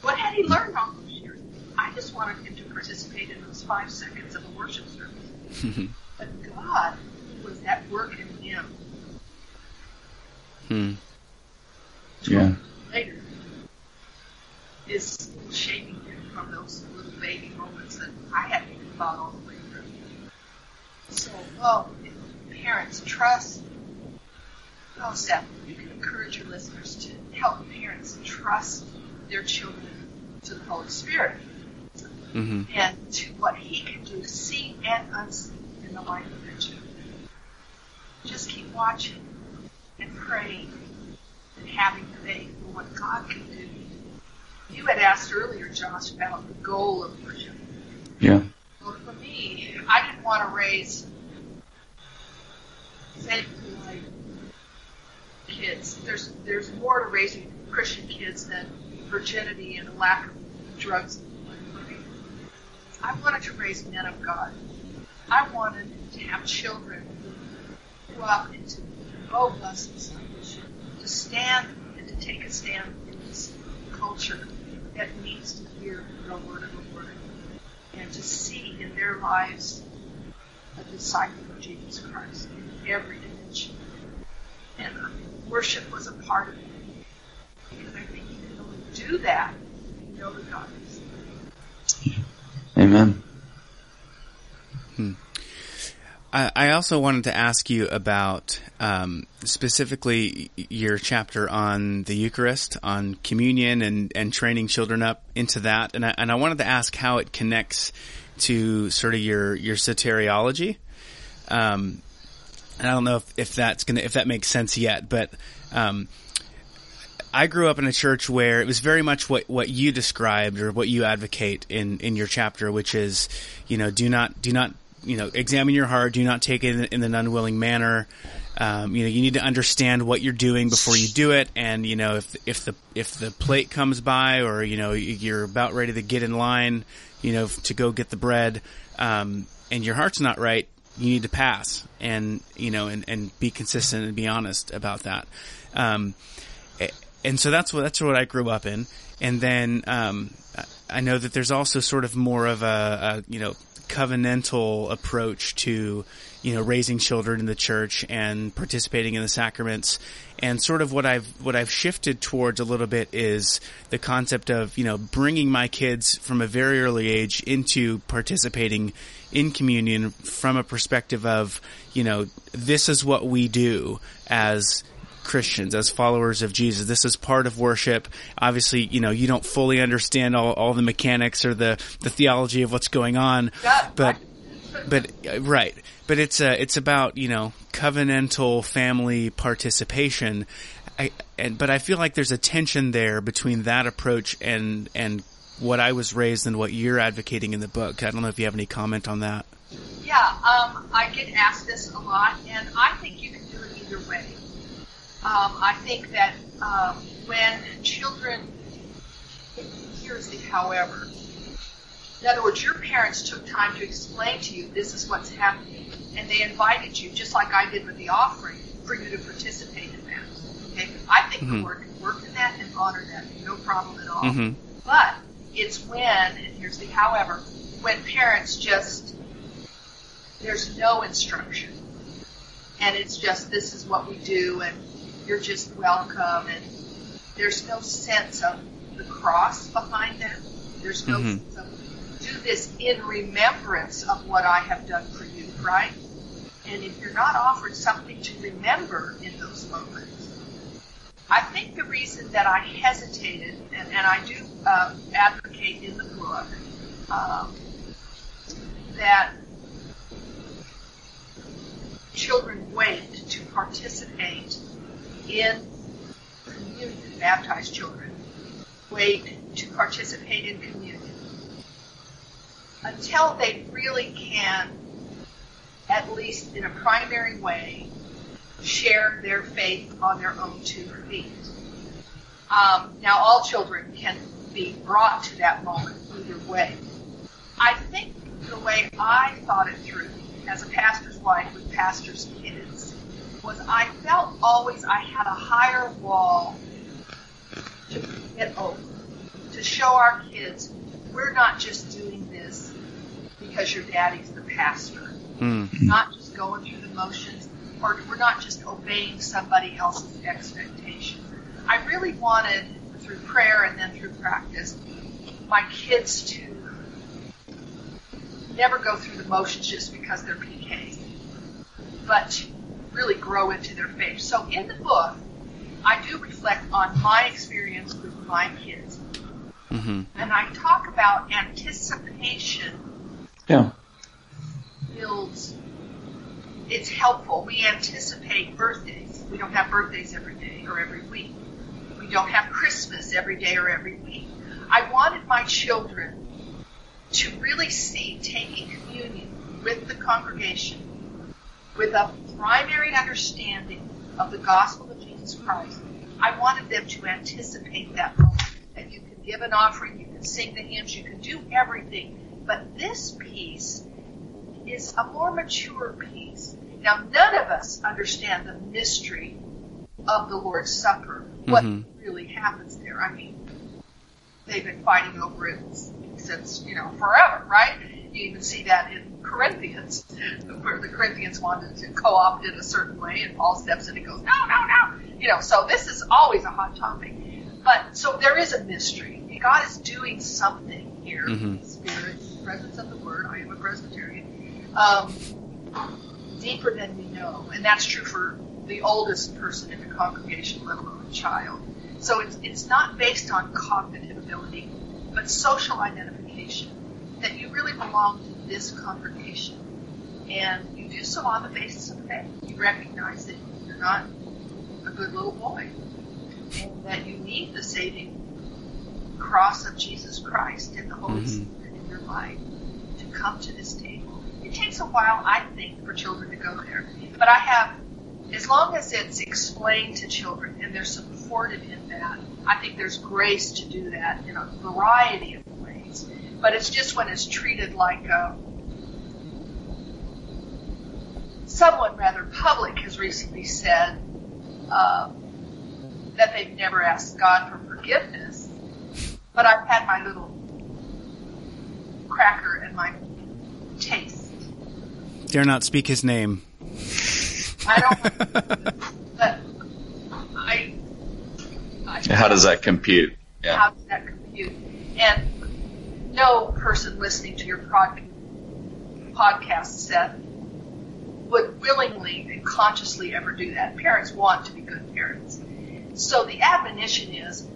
What had he learned all those years? I just wanted him to participate in those 5 seconds of a worship service. But God was at work in him. Hmm. Yeah. Later, is still shaping him from those little baby moments that I hadn't even thought all the way through. So, parents, trust. Oh, Seth, you can encourage your listeners to help parents trust their children to the Holy Spirit and to what He can do, seen and unseen. In the life of their children. Just keep watching and praying and having faith in what God can do. You had asked earlier, Josh, about the goal of your children. Yeah. Well, for me, I didn't want to raise sanctified kids. There's more to raising Christian kids than virginity and a lack of drugs. I wanted to raise men of God. I wanted to have children who grew up into robust discipleship, to stand and to take a stand in this culture that needs to hear the word of the Lord and to see in their lives a disciple of Jesus Christ in every dimension. And worship was a part of it, because I think you can only do that if you know the God is. Amen. I also wanted to ask you about specifically your chapter on the Eucharist, on communion, and training children up into that. And I wanted to ask how it connects to sort of your soteriology. And I don't know if that makes sense yet, but I grew up in a church where it was very much what you described or what you advocate in your chapter, which is, you know, do not you know, examine your heart. Do not take it in an unwilling manner. You know, you need to understand what you're doing before you do it. And you know, if the plate comes by, or you know, you're about ready to get in line, you know, to go get the bread, and your heart's not right, you need to pass and, you know, and be consistent and be honest about that. And so that's what I grew up in. And then, I know that there's also sort of more of a, you know, covenantal approach to, you know, raising children in the church and participating in the sacraments. And sort of what I've shifted towards a little bit is the concept of, you know, bringing my kids from a very early age into participating in communion from a perspective of, you know, this is what we do as Christians, as followers of Jesus. This is part of worship. Obviously, you know, you don't fully understand all the mechanics or the theology of what's going on, but right. But it's about, you know, covenantal family participation. But I feel like there's a tension there between that approach and what I was raised and what you're advocating in the book. I don't know if you have any comment on that. Yeah, I get asked this a lot, and I think you can do it either way. I think that when children, here's the however. In other words, your parents took time to explain to you this is what's happening, and they invited you, just like I did with the offering, for you to participate in that. Okay? I think the Lord can work in that and honor that, no problem at all. Mm-hmm. But it's when, and here's the however, when parents just, there's no instruction. And it's just, this is what we do, and you're just welcome, and there's no sense of the cross behind that. There's no sense of, do this in remembrance of what I have done for you, right? And if you're not offered something to remember in those moments, I think the reason that I hesitated, and I do advocate in the book, that children wait to participate in communion, baptized children wait to participate in communion until they really can, at least in a primary way, share their faith on their own two feet. Now, all children can be brought to that moment either way. I think the way I thought it through as a pastor's wife with pastor's kids, was I felt always I had a higher wall to get over, to show our kids we're not just doing this because your daddy's the pastor. Mm-hmm. We're not just going through the motions, or we're not just obeying somebody else's expectation. I really wanted, through prayer and then through practice, my kids to never go through the motions just because they're PKs, but really grow into their faith. So in the book, I do reflect on my experience with my kids. Mm-hmm. And I talk about anticipation. Yeah. Builds. It's helpful. We anticipate birthdays. We don't have birthdays every day or every week. We don't have Christmas every day or every week. I wanted my children to really see taking communion with the congregation with a primary understanding of the gospel of Jesus Christ. I wanted them to anticipate that moment, that you can give an offering, you can sing the hymns, you can do everything. But this piece is a more mature piece. Now, none of us understand the mystery of the Lord's Supper, what really happens there. I mean, they've been fighting over it since, you know, forever, right? You even see that in Corinthians, where the Corinthians wanted to co-opt it a certain way, and Paul steps in and goes, no, no, no. You know, so this is always a hot topic. But, so there is a mystery. God is doing something here. Mm-hmm. Spirit, presence of the Word, I am a Presbyterian, deeper than we know. And that's true for the oldest person in the congregation, let alone a child. So it's not based on cognitive ability, but social identification, that you really belong to this congregation. And you do so on the basis of faith. You recognize that you're not a good little boy, and that you need the saving cross of Jesus Christ and the Holy Spirit in your life to come to this table. It takes a while, I think, for children to go there. But I have, as long as it's explained to children and they're supported in that, I think there's grace to do that in a variety of ways. But it's just when it's treated like someone rather public has recently said that they've never asked God for forgiveness, but I've had my little cracker and my taste. Dare not speak his name. I don't want to, but I how does that compute? Yeah. How does that compute? And no person listening to your podcast, Seth, would willingly and consciously ever do that. Parents want to be good parents. So the admonition is,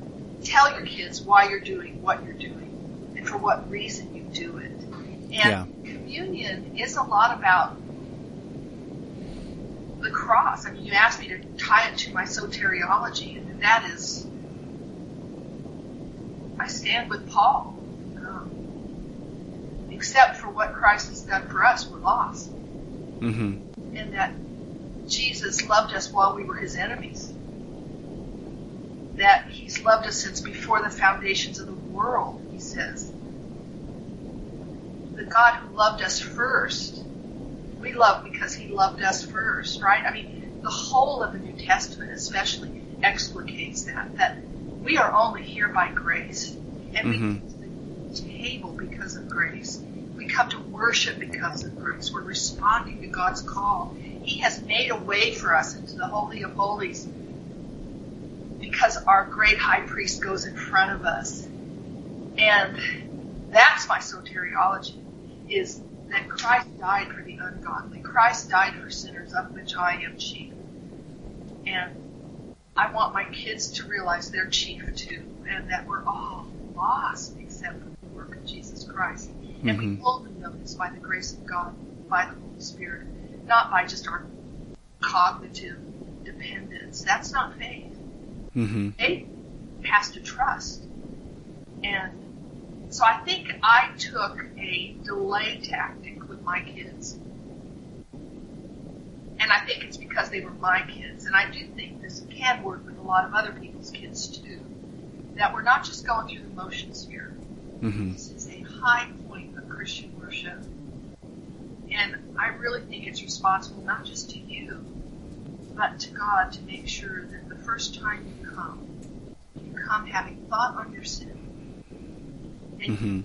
tell your kids why you're doing what you're doing and for what reason you do it. And communion is a lot about the cross. I mean, you asked me to tie it to my soteriology, and that is, I stand with Paul. Except for what Christ has done for us, we're lost. Mm-hmm. And that Jesus loved us while we were his enemies. That he's loved us since before the foundations of the world, he says. The God who loved us first, we love because he loved us first, right? I mean, the whole of the New Testament especially explicates that we are only here by grace. And we come to the table because of grace. We come to worship because of grace. We're responding to God's call. He has made a way for us into the Holy of Holies because our great high priest goes in front of us. And that's my soteriology, is that Christ died for the ungodly. Christ died for sinners, of which I am chief. And I want my kids to realize they're chief too, and that we're all lost except for the work of Jesus Christ. Mm-hmm. And we only know this by the grace of God, by the Holy Spirit, not by just our cognitive dependence. That's not faith. Mm-hmm. Faith has to trust. And so I think I took a delay tactic with my kids. And I think it's because they were my kids. And I do think this can work with a lot of other people's kids too. That we're not just going through the motions here. Mm-hmm. This is a high point of Christian worship. And I really think it's responsible not just to you, but to God, to make sure that the first time you come having thought on your sin. And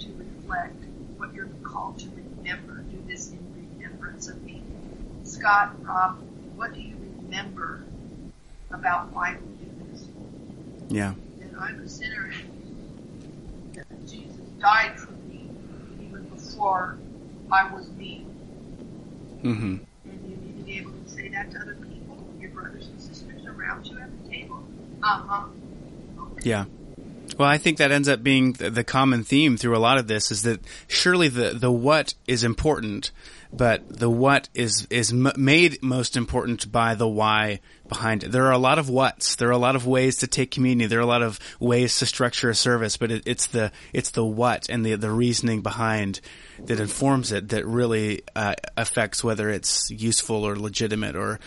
to reflect what you're called to remember. Do this in remembrance of me. Scott, Rob, what do you remember about why we do this? Yeah. That I'm a sinner. That Jesus died for me even before I was me. Mm-hmm. And you need to be able to say that to other people, your brothers and sisters around you at the table. Okay. Yeah. Well, I think that ends up being the common theme through a lot of this, is that surely the what is important, but the what is made most important by the why behind it. There are a lot of whats. There are a lot of ways to take community. There are a lot of ways to structure a service, but it's the what and the reasoning behind that informs it that really affects whether it's useful or legitimate or,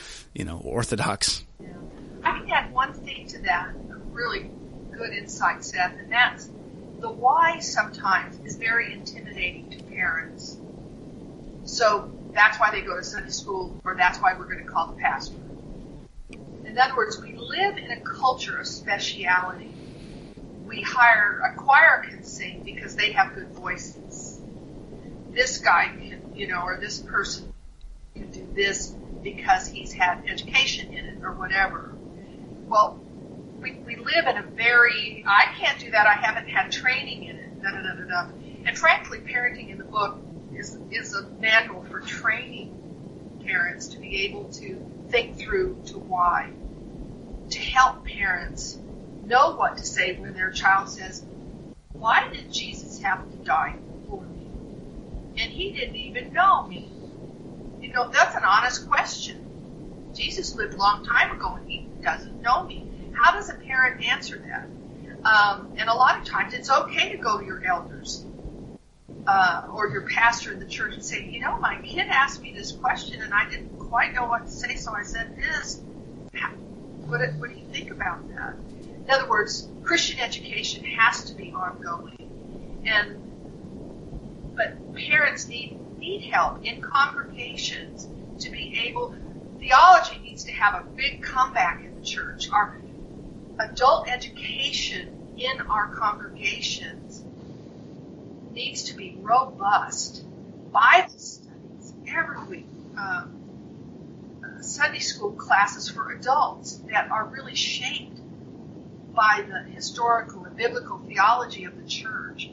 orthodox. Yeah. I can add one thing to that, really good insight, Seth, and that's the why sometimes is very intimidating to parents. So that's why they go to Sunday school, or that's why we're going to call the pastor. In other words, we live in a culture of speciality. We hire a choir can sing because they have good voices. This guy can, or this person can do this because he's had education in it or whatever. Well, we live in a very, I can't do that, I haven't had training in it, da-da-da-da-da. And frankly, parenting in the book is a manual for training parents to be able to think through to why, to help parents know what to say when their child says, why did Jesus have to die for me? And he didn't even know me. That's an honest question. Jesus lived a long time ago and he doesn't know me. How does a parent answer that? And a lot of times it's okay to go to your elders or your pastor in the church and say, my kid asked me this question and I didn't quite know what to say, so I said this. What do you think about that? In other words, Christian education has to be ongoing. But parents need help in congregations to be able, theology needs to have a big comeback in the church. Our adult education in our congregations needs to be robust. Bible studies every week, Sunday school classes for adults that are really shaped by the historical and biblical theology of the church,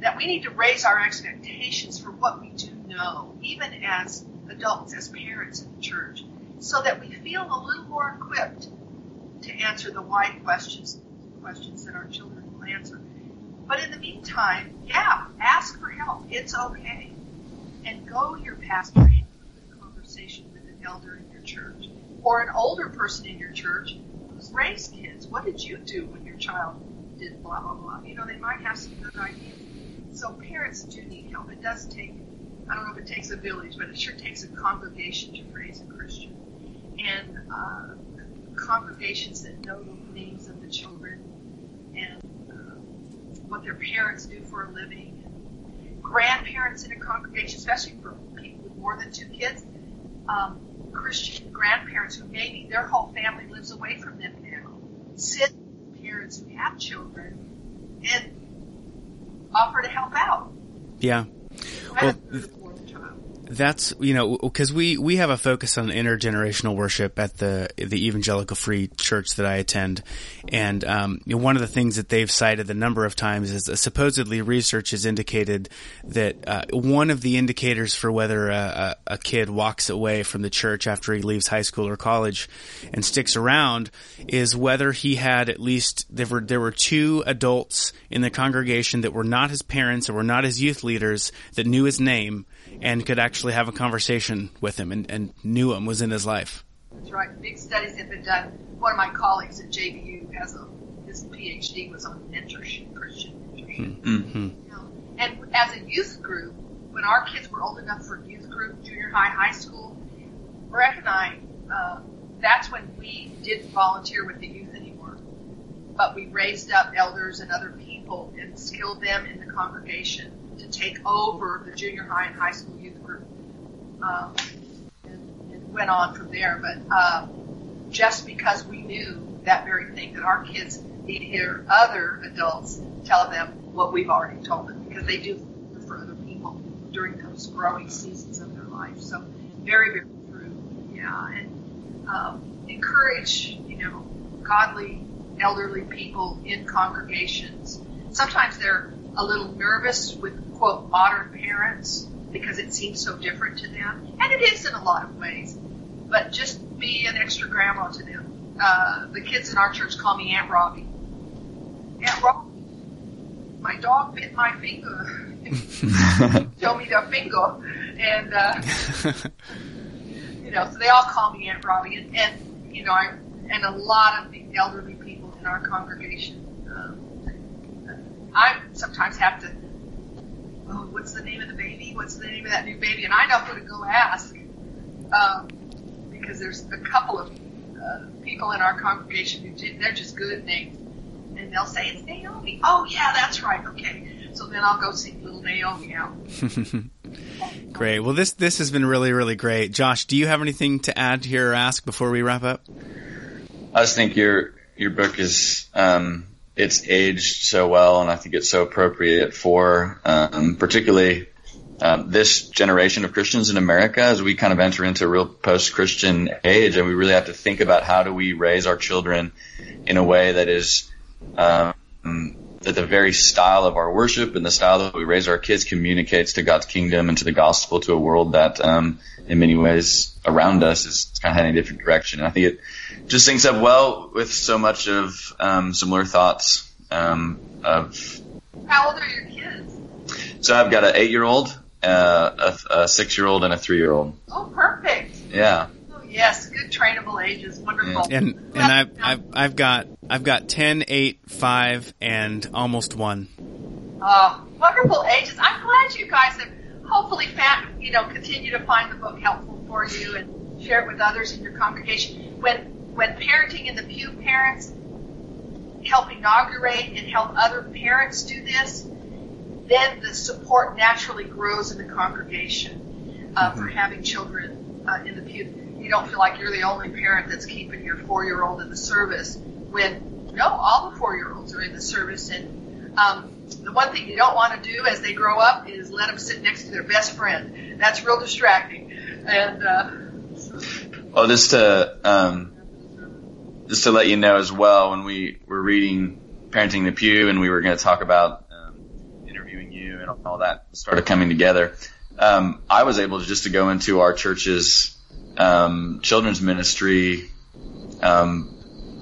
that we need to raise our expectations for what we do know, even as adults, as parents in the church, so that we feel a little more equipped to answer the why questions that our children will answer. But in the meantime, ask for help. It's okay. And go to your pastor and have a conversation with an elder in your church or an older person in your church who's raised kids. What did you do when your child did blah, blah, blah? You know, they might have some good ideas. So parents do need help. It does take, I don't know if it takes a village, but it sure takes a congregation to raise a Christian. And congregations that know the names of the children and what their parents do for a living. Grandparents in a congregation, especially for people with more than two kids, Christian grandparents who maybe their whole family lives away from them now, sit with parents who have children and offer to help out. Yeah. Well, that's, you know, because we have a focus on intergenerational worship at the Evangelical Free Church that I attend. And, you know, one of the things that they've cited a number of times is supposedly research has indicated that, one of the indicators for whether a kid walks away from the church after he leaves high school or college and sticks around is whether he had at least, there were two adults in the congregation that were not his parents or were not his youth leaders that knew his name and could actually have a conversation with him and knew him, was in his life. That's right. Big studies have been done. One of my colleagues at JBU his PhD was on mentorship, Christian mentorship. Mm-hmm. You know, and as a youth group, when our kids were old enough for youth group, junior high, high school, Brett and I, that's when we didn't volunteer with the youth anymore. But we raised up elders and other people and skilled them in the congregation to take over the junior high and high school youth group, and went on from there. But just because we knew that very thing, that our kids need to hear other adults tell them what we've already told them, because they do for other people during those growing seasons of their life. So very, very true. Yeah, and encourage, you know, godly elderly people in congregations. Sometimes they're a little nervous with, quote, modern parents because it seems so different to them. And it is in a lot of ways. But just be an extra grandma to them. The kids in our church call me Aunt Robbie. Aunt Robbie, my dog bit my finger. Show me their finger. And, you know, so they all call me Aunt Robbie. And you know, and a lot of the elderly people in our congregation, I sometimes have to, what's the name of the baby? What's the name of that new baby? And I know who to go ask, because there's a couple of people in our congregation who they're just good names. And they'll say, it's Naomi. Oh, yeah, that's right. Okay. So then I'll go see little Naomi out. Great. Well, this has been really, really great. Josh, do you have anything to add here or ask before we wrap up? I just think your book is... it's aged so well, and I think it's so appropriate for particularly this generation of Christians in America as we kind of enter into a real post-Christian age, and we really have to think about how do we raise our children in a way that is that the very style of our worship and the style that we raise our kids communicates to God's kingdom and to the gospel, to a world that in many ways around us is kind of heading a different direction. And I think it just syncs up well with so much of similar thoughts of... How old are your kids? So I've got an 8-year-old, a 6-year-old, and a 3-year-old. Oh, perfect. Yeah. Yes, good trainable ages, wonderful. And I've got 10, 8, 5, and almost 1. Oh, wonderful ages! I'm glad you guys have hopefully continue to find the book helpful for you and share it with others in your congregation. When Parenting in the Pew parents help inaugurate and help other parents do this, then the support naturally grows in the congregation for having children in the pew, you don't feel like you're the only parent that's keeping your 4-year-old in the service, when no, all the 4-year-olds are in the service. And the one thing you don't want to do as they grow up is let them sit next to their best friend. That's real distracting. And just to let you know as well, when we were reading Parenting in the Pew and we were going to talk about interviewing you and all that started coming together, I was able to go into our church's children's ministry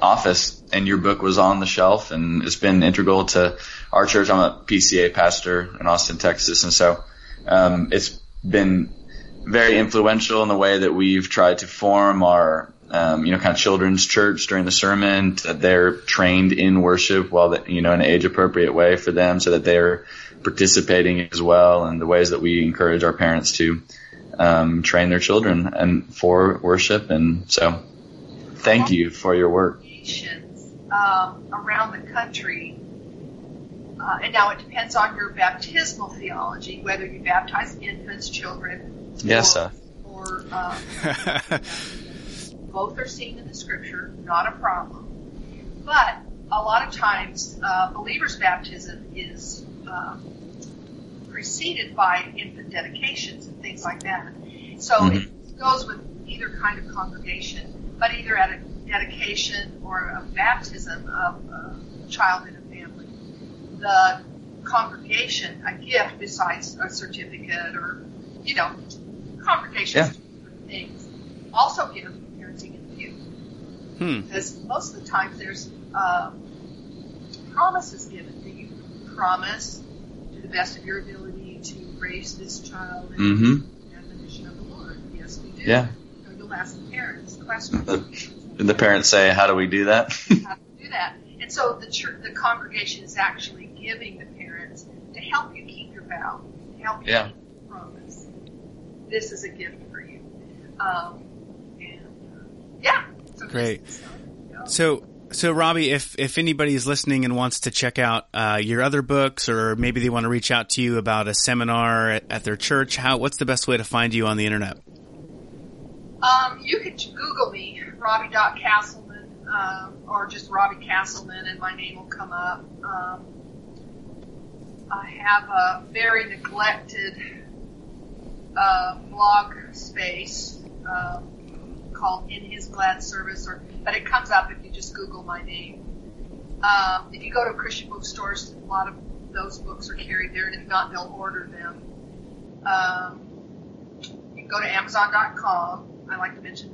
office, and your book was on the shelf, and it's been integral to our church. I'm a PCA pastor in Austin, Texas, and so it's been very influential in the way that we've tried to form our kind of children's church during the sermon. They're trained in worship while, in an age-appropriate way for them, so that they're participating as well, and the ways that we encourage our parents to train their children and for worship. And so thank you for your work. Around the country, and now it depends on your baptismal theology, whether you baptize infants, children, or both are seen in the scripture, not a problem. But a lot of times, believer's baptism is preceded by infant dedications and things like that. So it goes with either kind of congregation, but either at a dedication or a baptism of a child in a family, the congregation, a gift besides a certificate or, congregations, things, also give Parenting in the Pew. Because most of the time there's promises given. Do you promise to the best of your ability to raise this child in the admonition of the Lord? Yes, we do. Yeah. So you'll ask the parents questions. The parents say, how do we do that? How do we do that? And so the church, the congregation is actually giving the parents to help you keep your vow, to help you keep your promise. This is a gift for you. Great. So Robbie, if anybody is listening and wants to check out your other books, or maybe they want to reach out to you about a seminar at their church, what's the best way to find you on the internet? You could Google me, Robbie.Castleman, or just Robbie Castleman, and my name will come up. I have a very neglected blog space called In His Glad Service, but it comes up if you just Google my name. If you go to Christian bookstores, a lot of those books are carried there, and if not, they'll order them. You can go to Amazon.com. I like to mention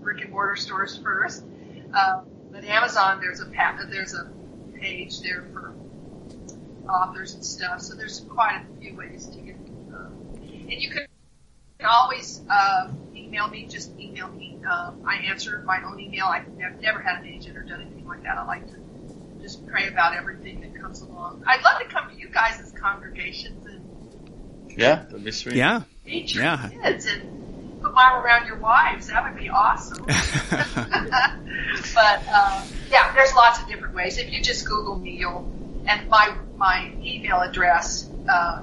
brick and mortar stores first. But Amazon, there's a page there for authors and stuff, so there's quite a few ways to get and you can always email me. Just email me. I answer my own email. I've never had an agent or done anything like that. I like to just pray about everything that comes along. I'd love to come to you guys as congregations and that'd be sweet. Yeah, teach your kids and put mine around your wives. That would be awesome. But there's lots of different ways. If you just Google me, and my email address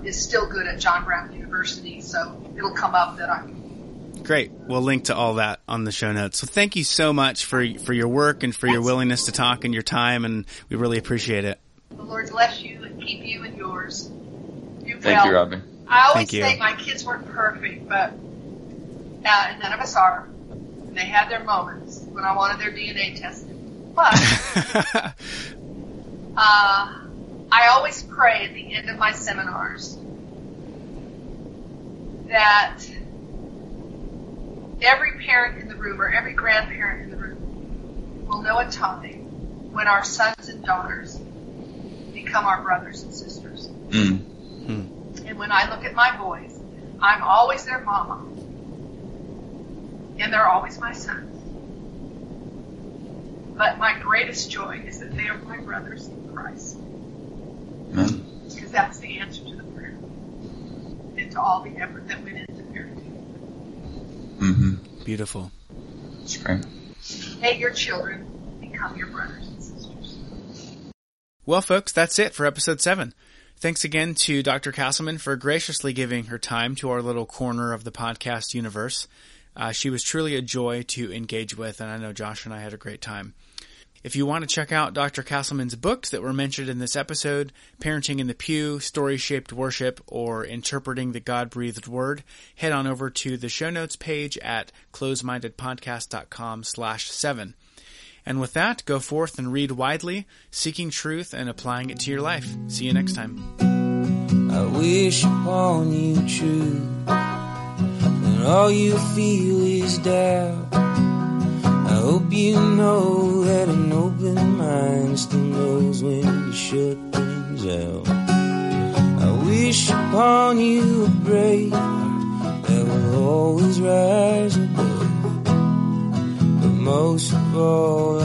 is still good at John Brown University, so it'll come up that I'm. Great. We'll link to all that on the show notes. So thank you so much for your work and for your willingness to talk and your time, and we really appreciate it. The Lord bless you and keep you and yours. Thank you, Robbie. I always say my kids weren't perfect, but none of us are. And they had their moments when I wanted their DNA tested. But I always pray at the end of my seminars that every parent in the room or every grandparent in the room will know a time when our sons and daughters become our brothers and sisters. And when I look at my boys, I'm always their mama, and they're always my sons. But my greatest joy is that they are my brothers in Christ. Because that's the answer to the prayer and to all the effort that went into parenting. Beautiful. That's great. Hey, your children become your brothers and sisters. Well, folks, that's it for episode 7. Thanks again to Dr. Castleman for graciously giving her time to our little corner of the podcast universe. She was truly a joy to engage with, and I know Josh and I had a great time. If you want to check out Dr. Castleman's books that were mentioned in this episode, Parenting in the Pew, Story Shaped Worship, or Interpreting the God-Breathed Word, head on over to the show notes page at closemindedpodcast.com/7. And with that, go forth and read widely, seeking truth and applying it to your life. See you next time. I wish upon you truth, and all you feel is doubt. I hope you know that an open mind still knows when to shut things out. I wish upon you a brave heart that will always rise above. But most of all,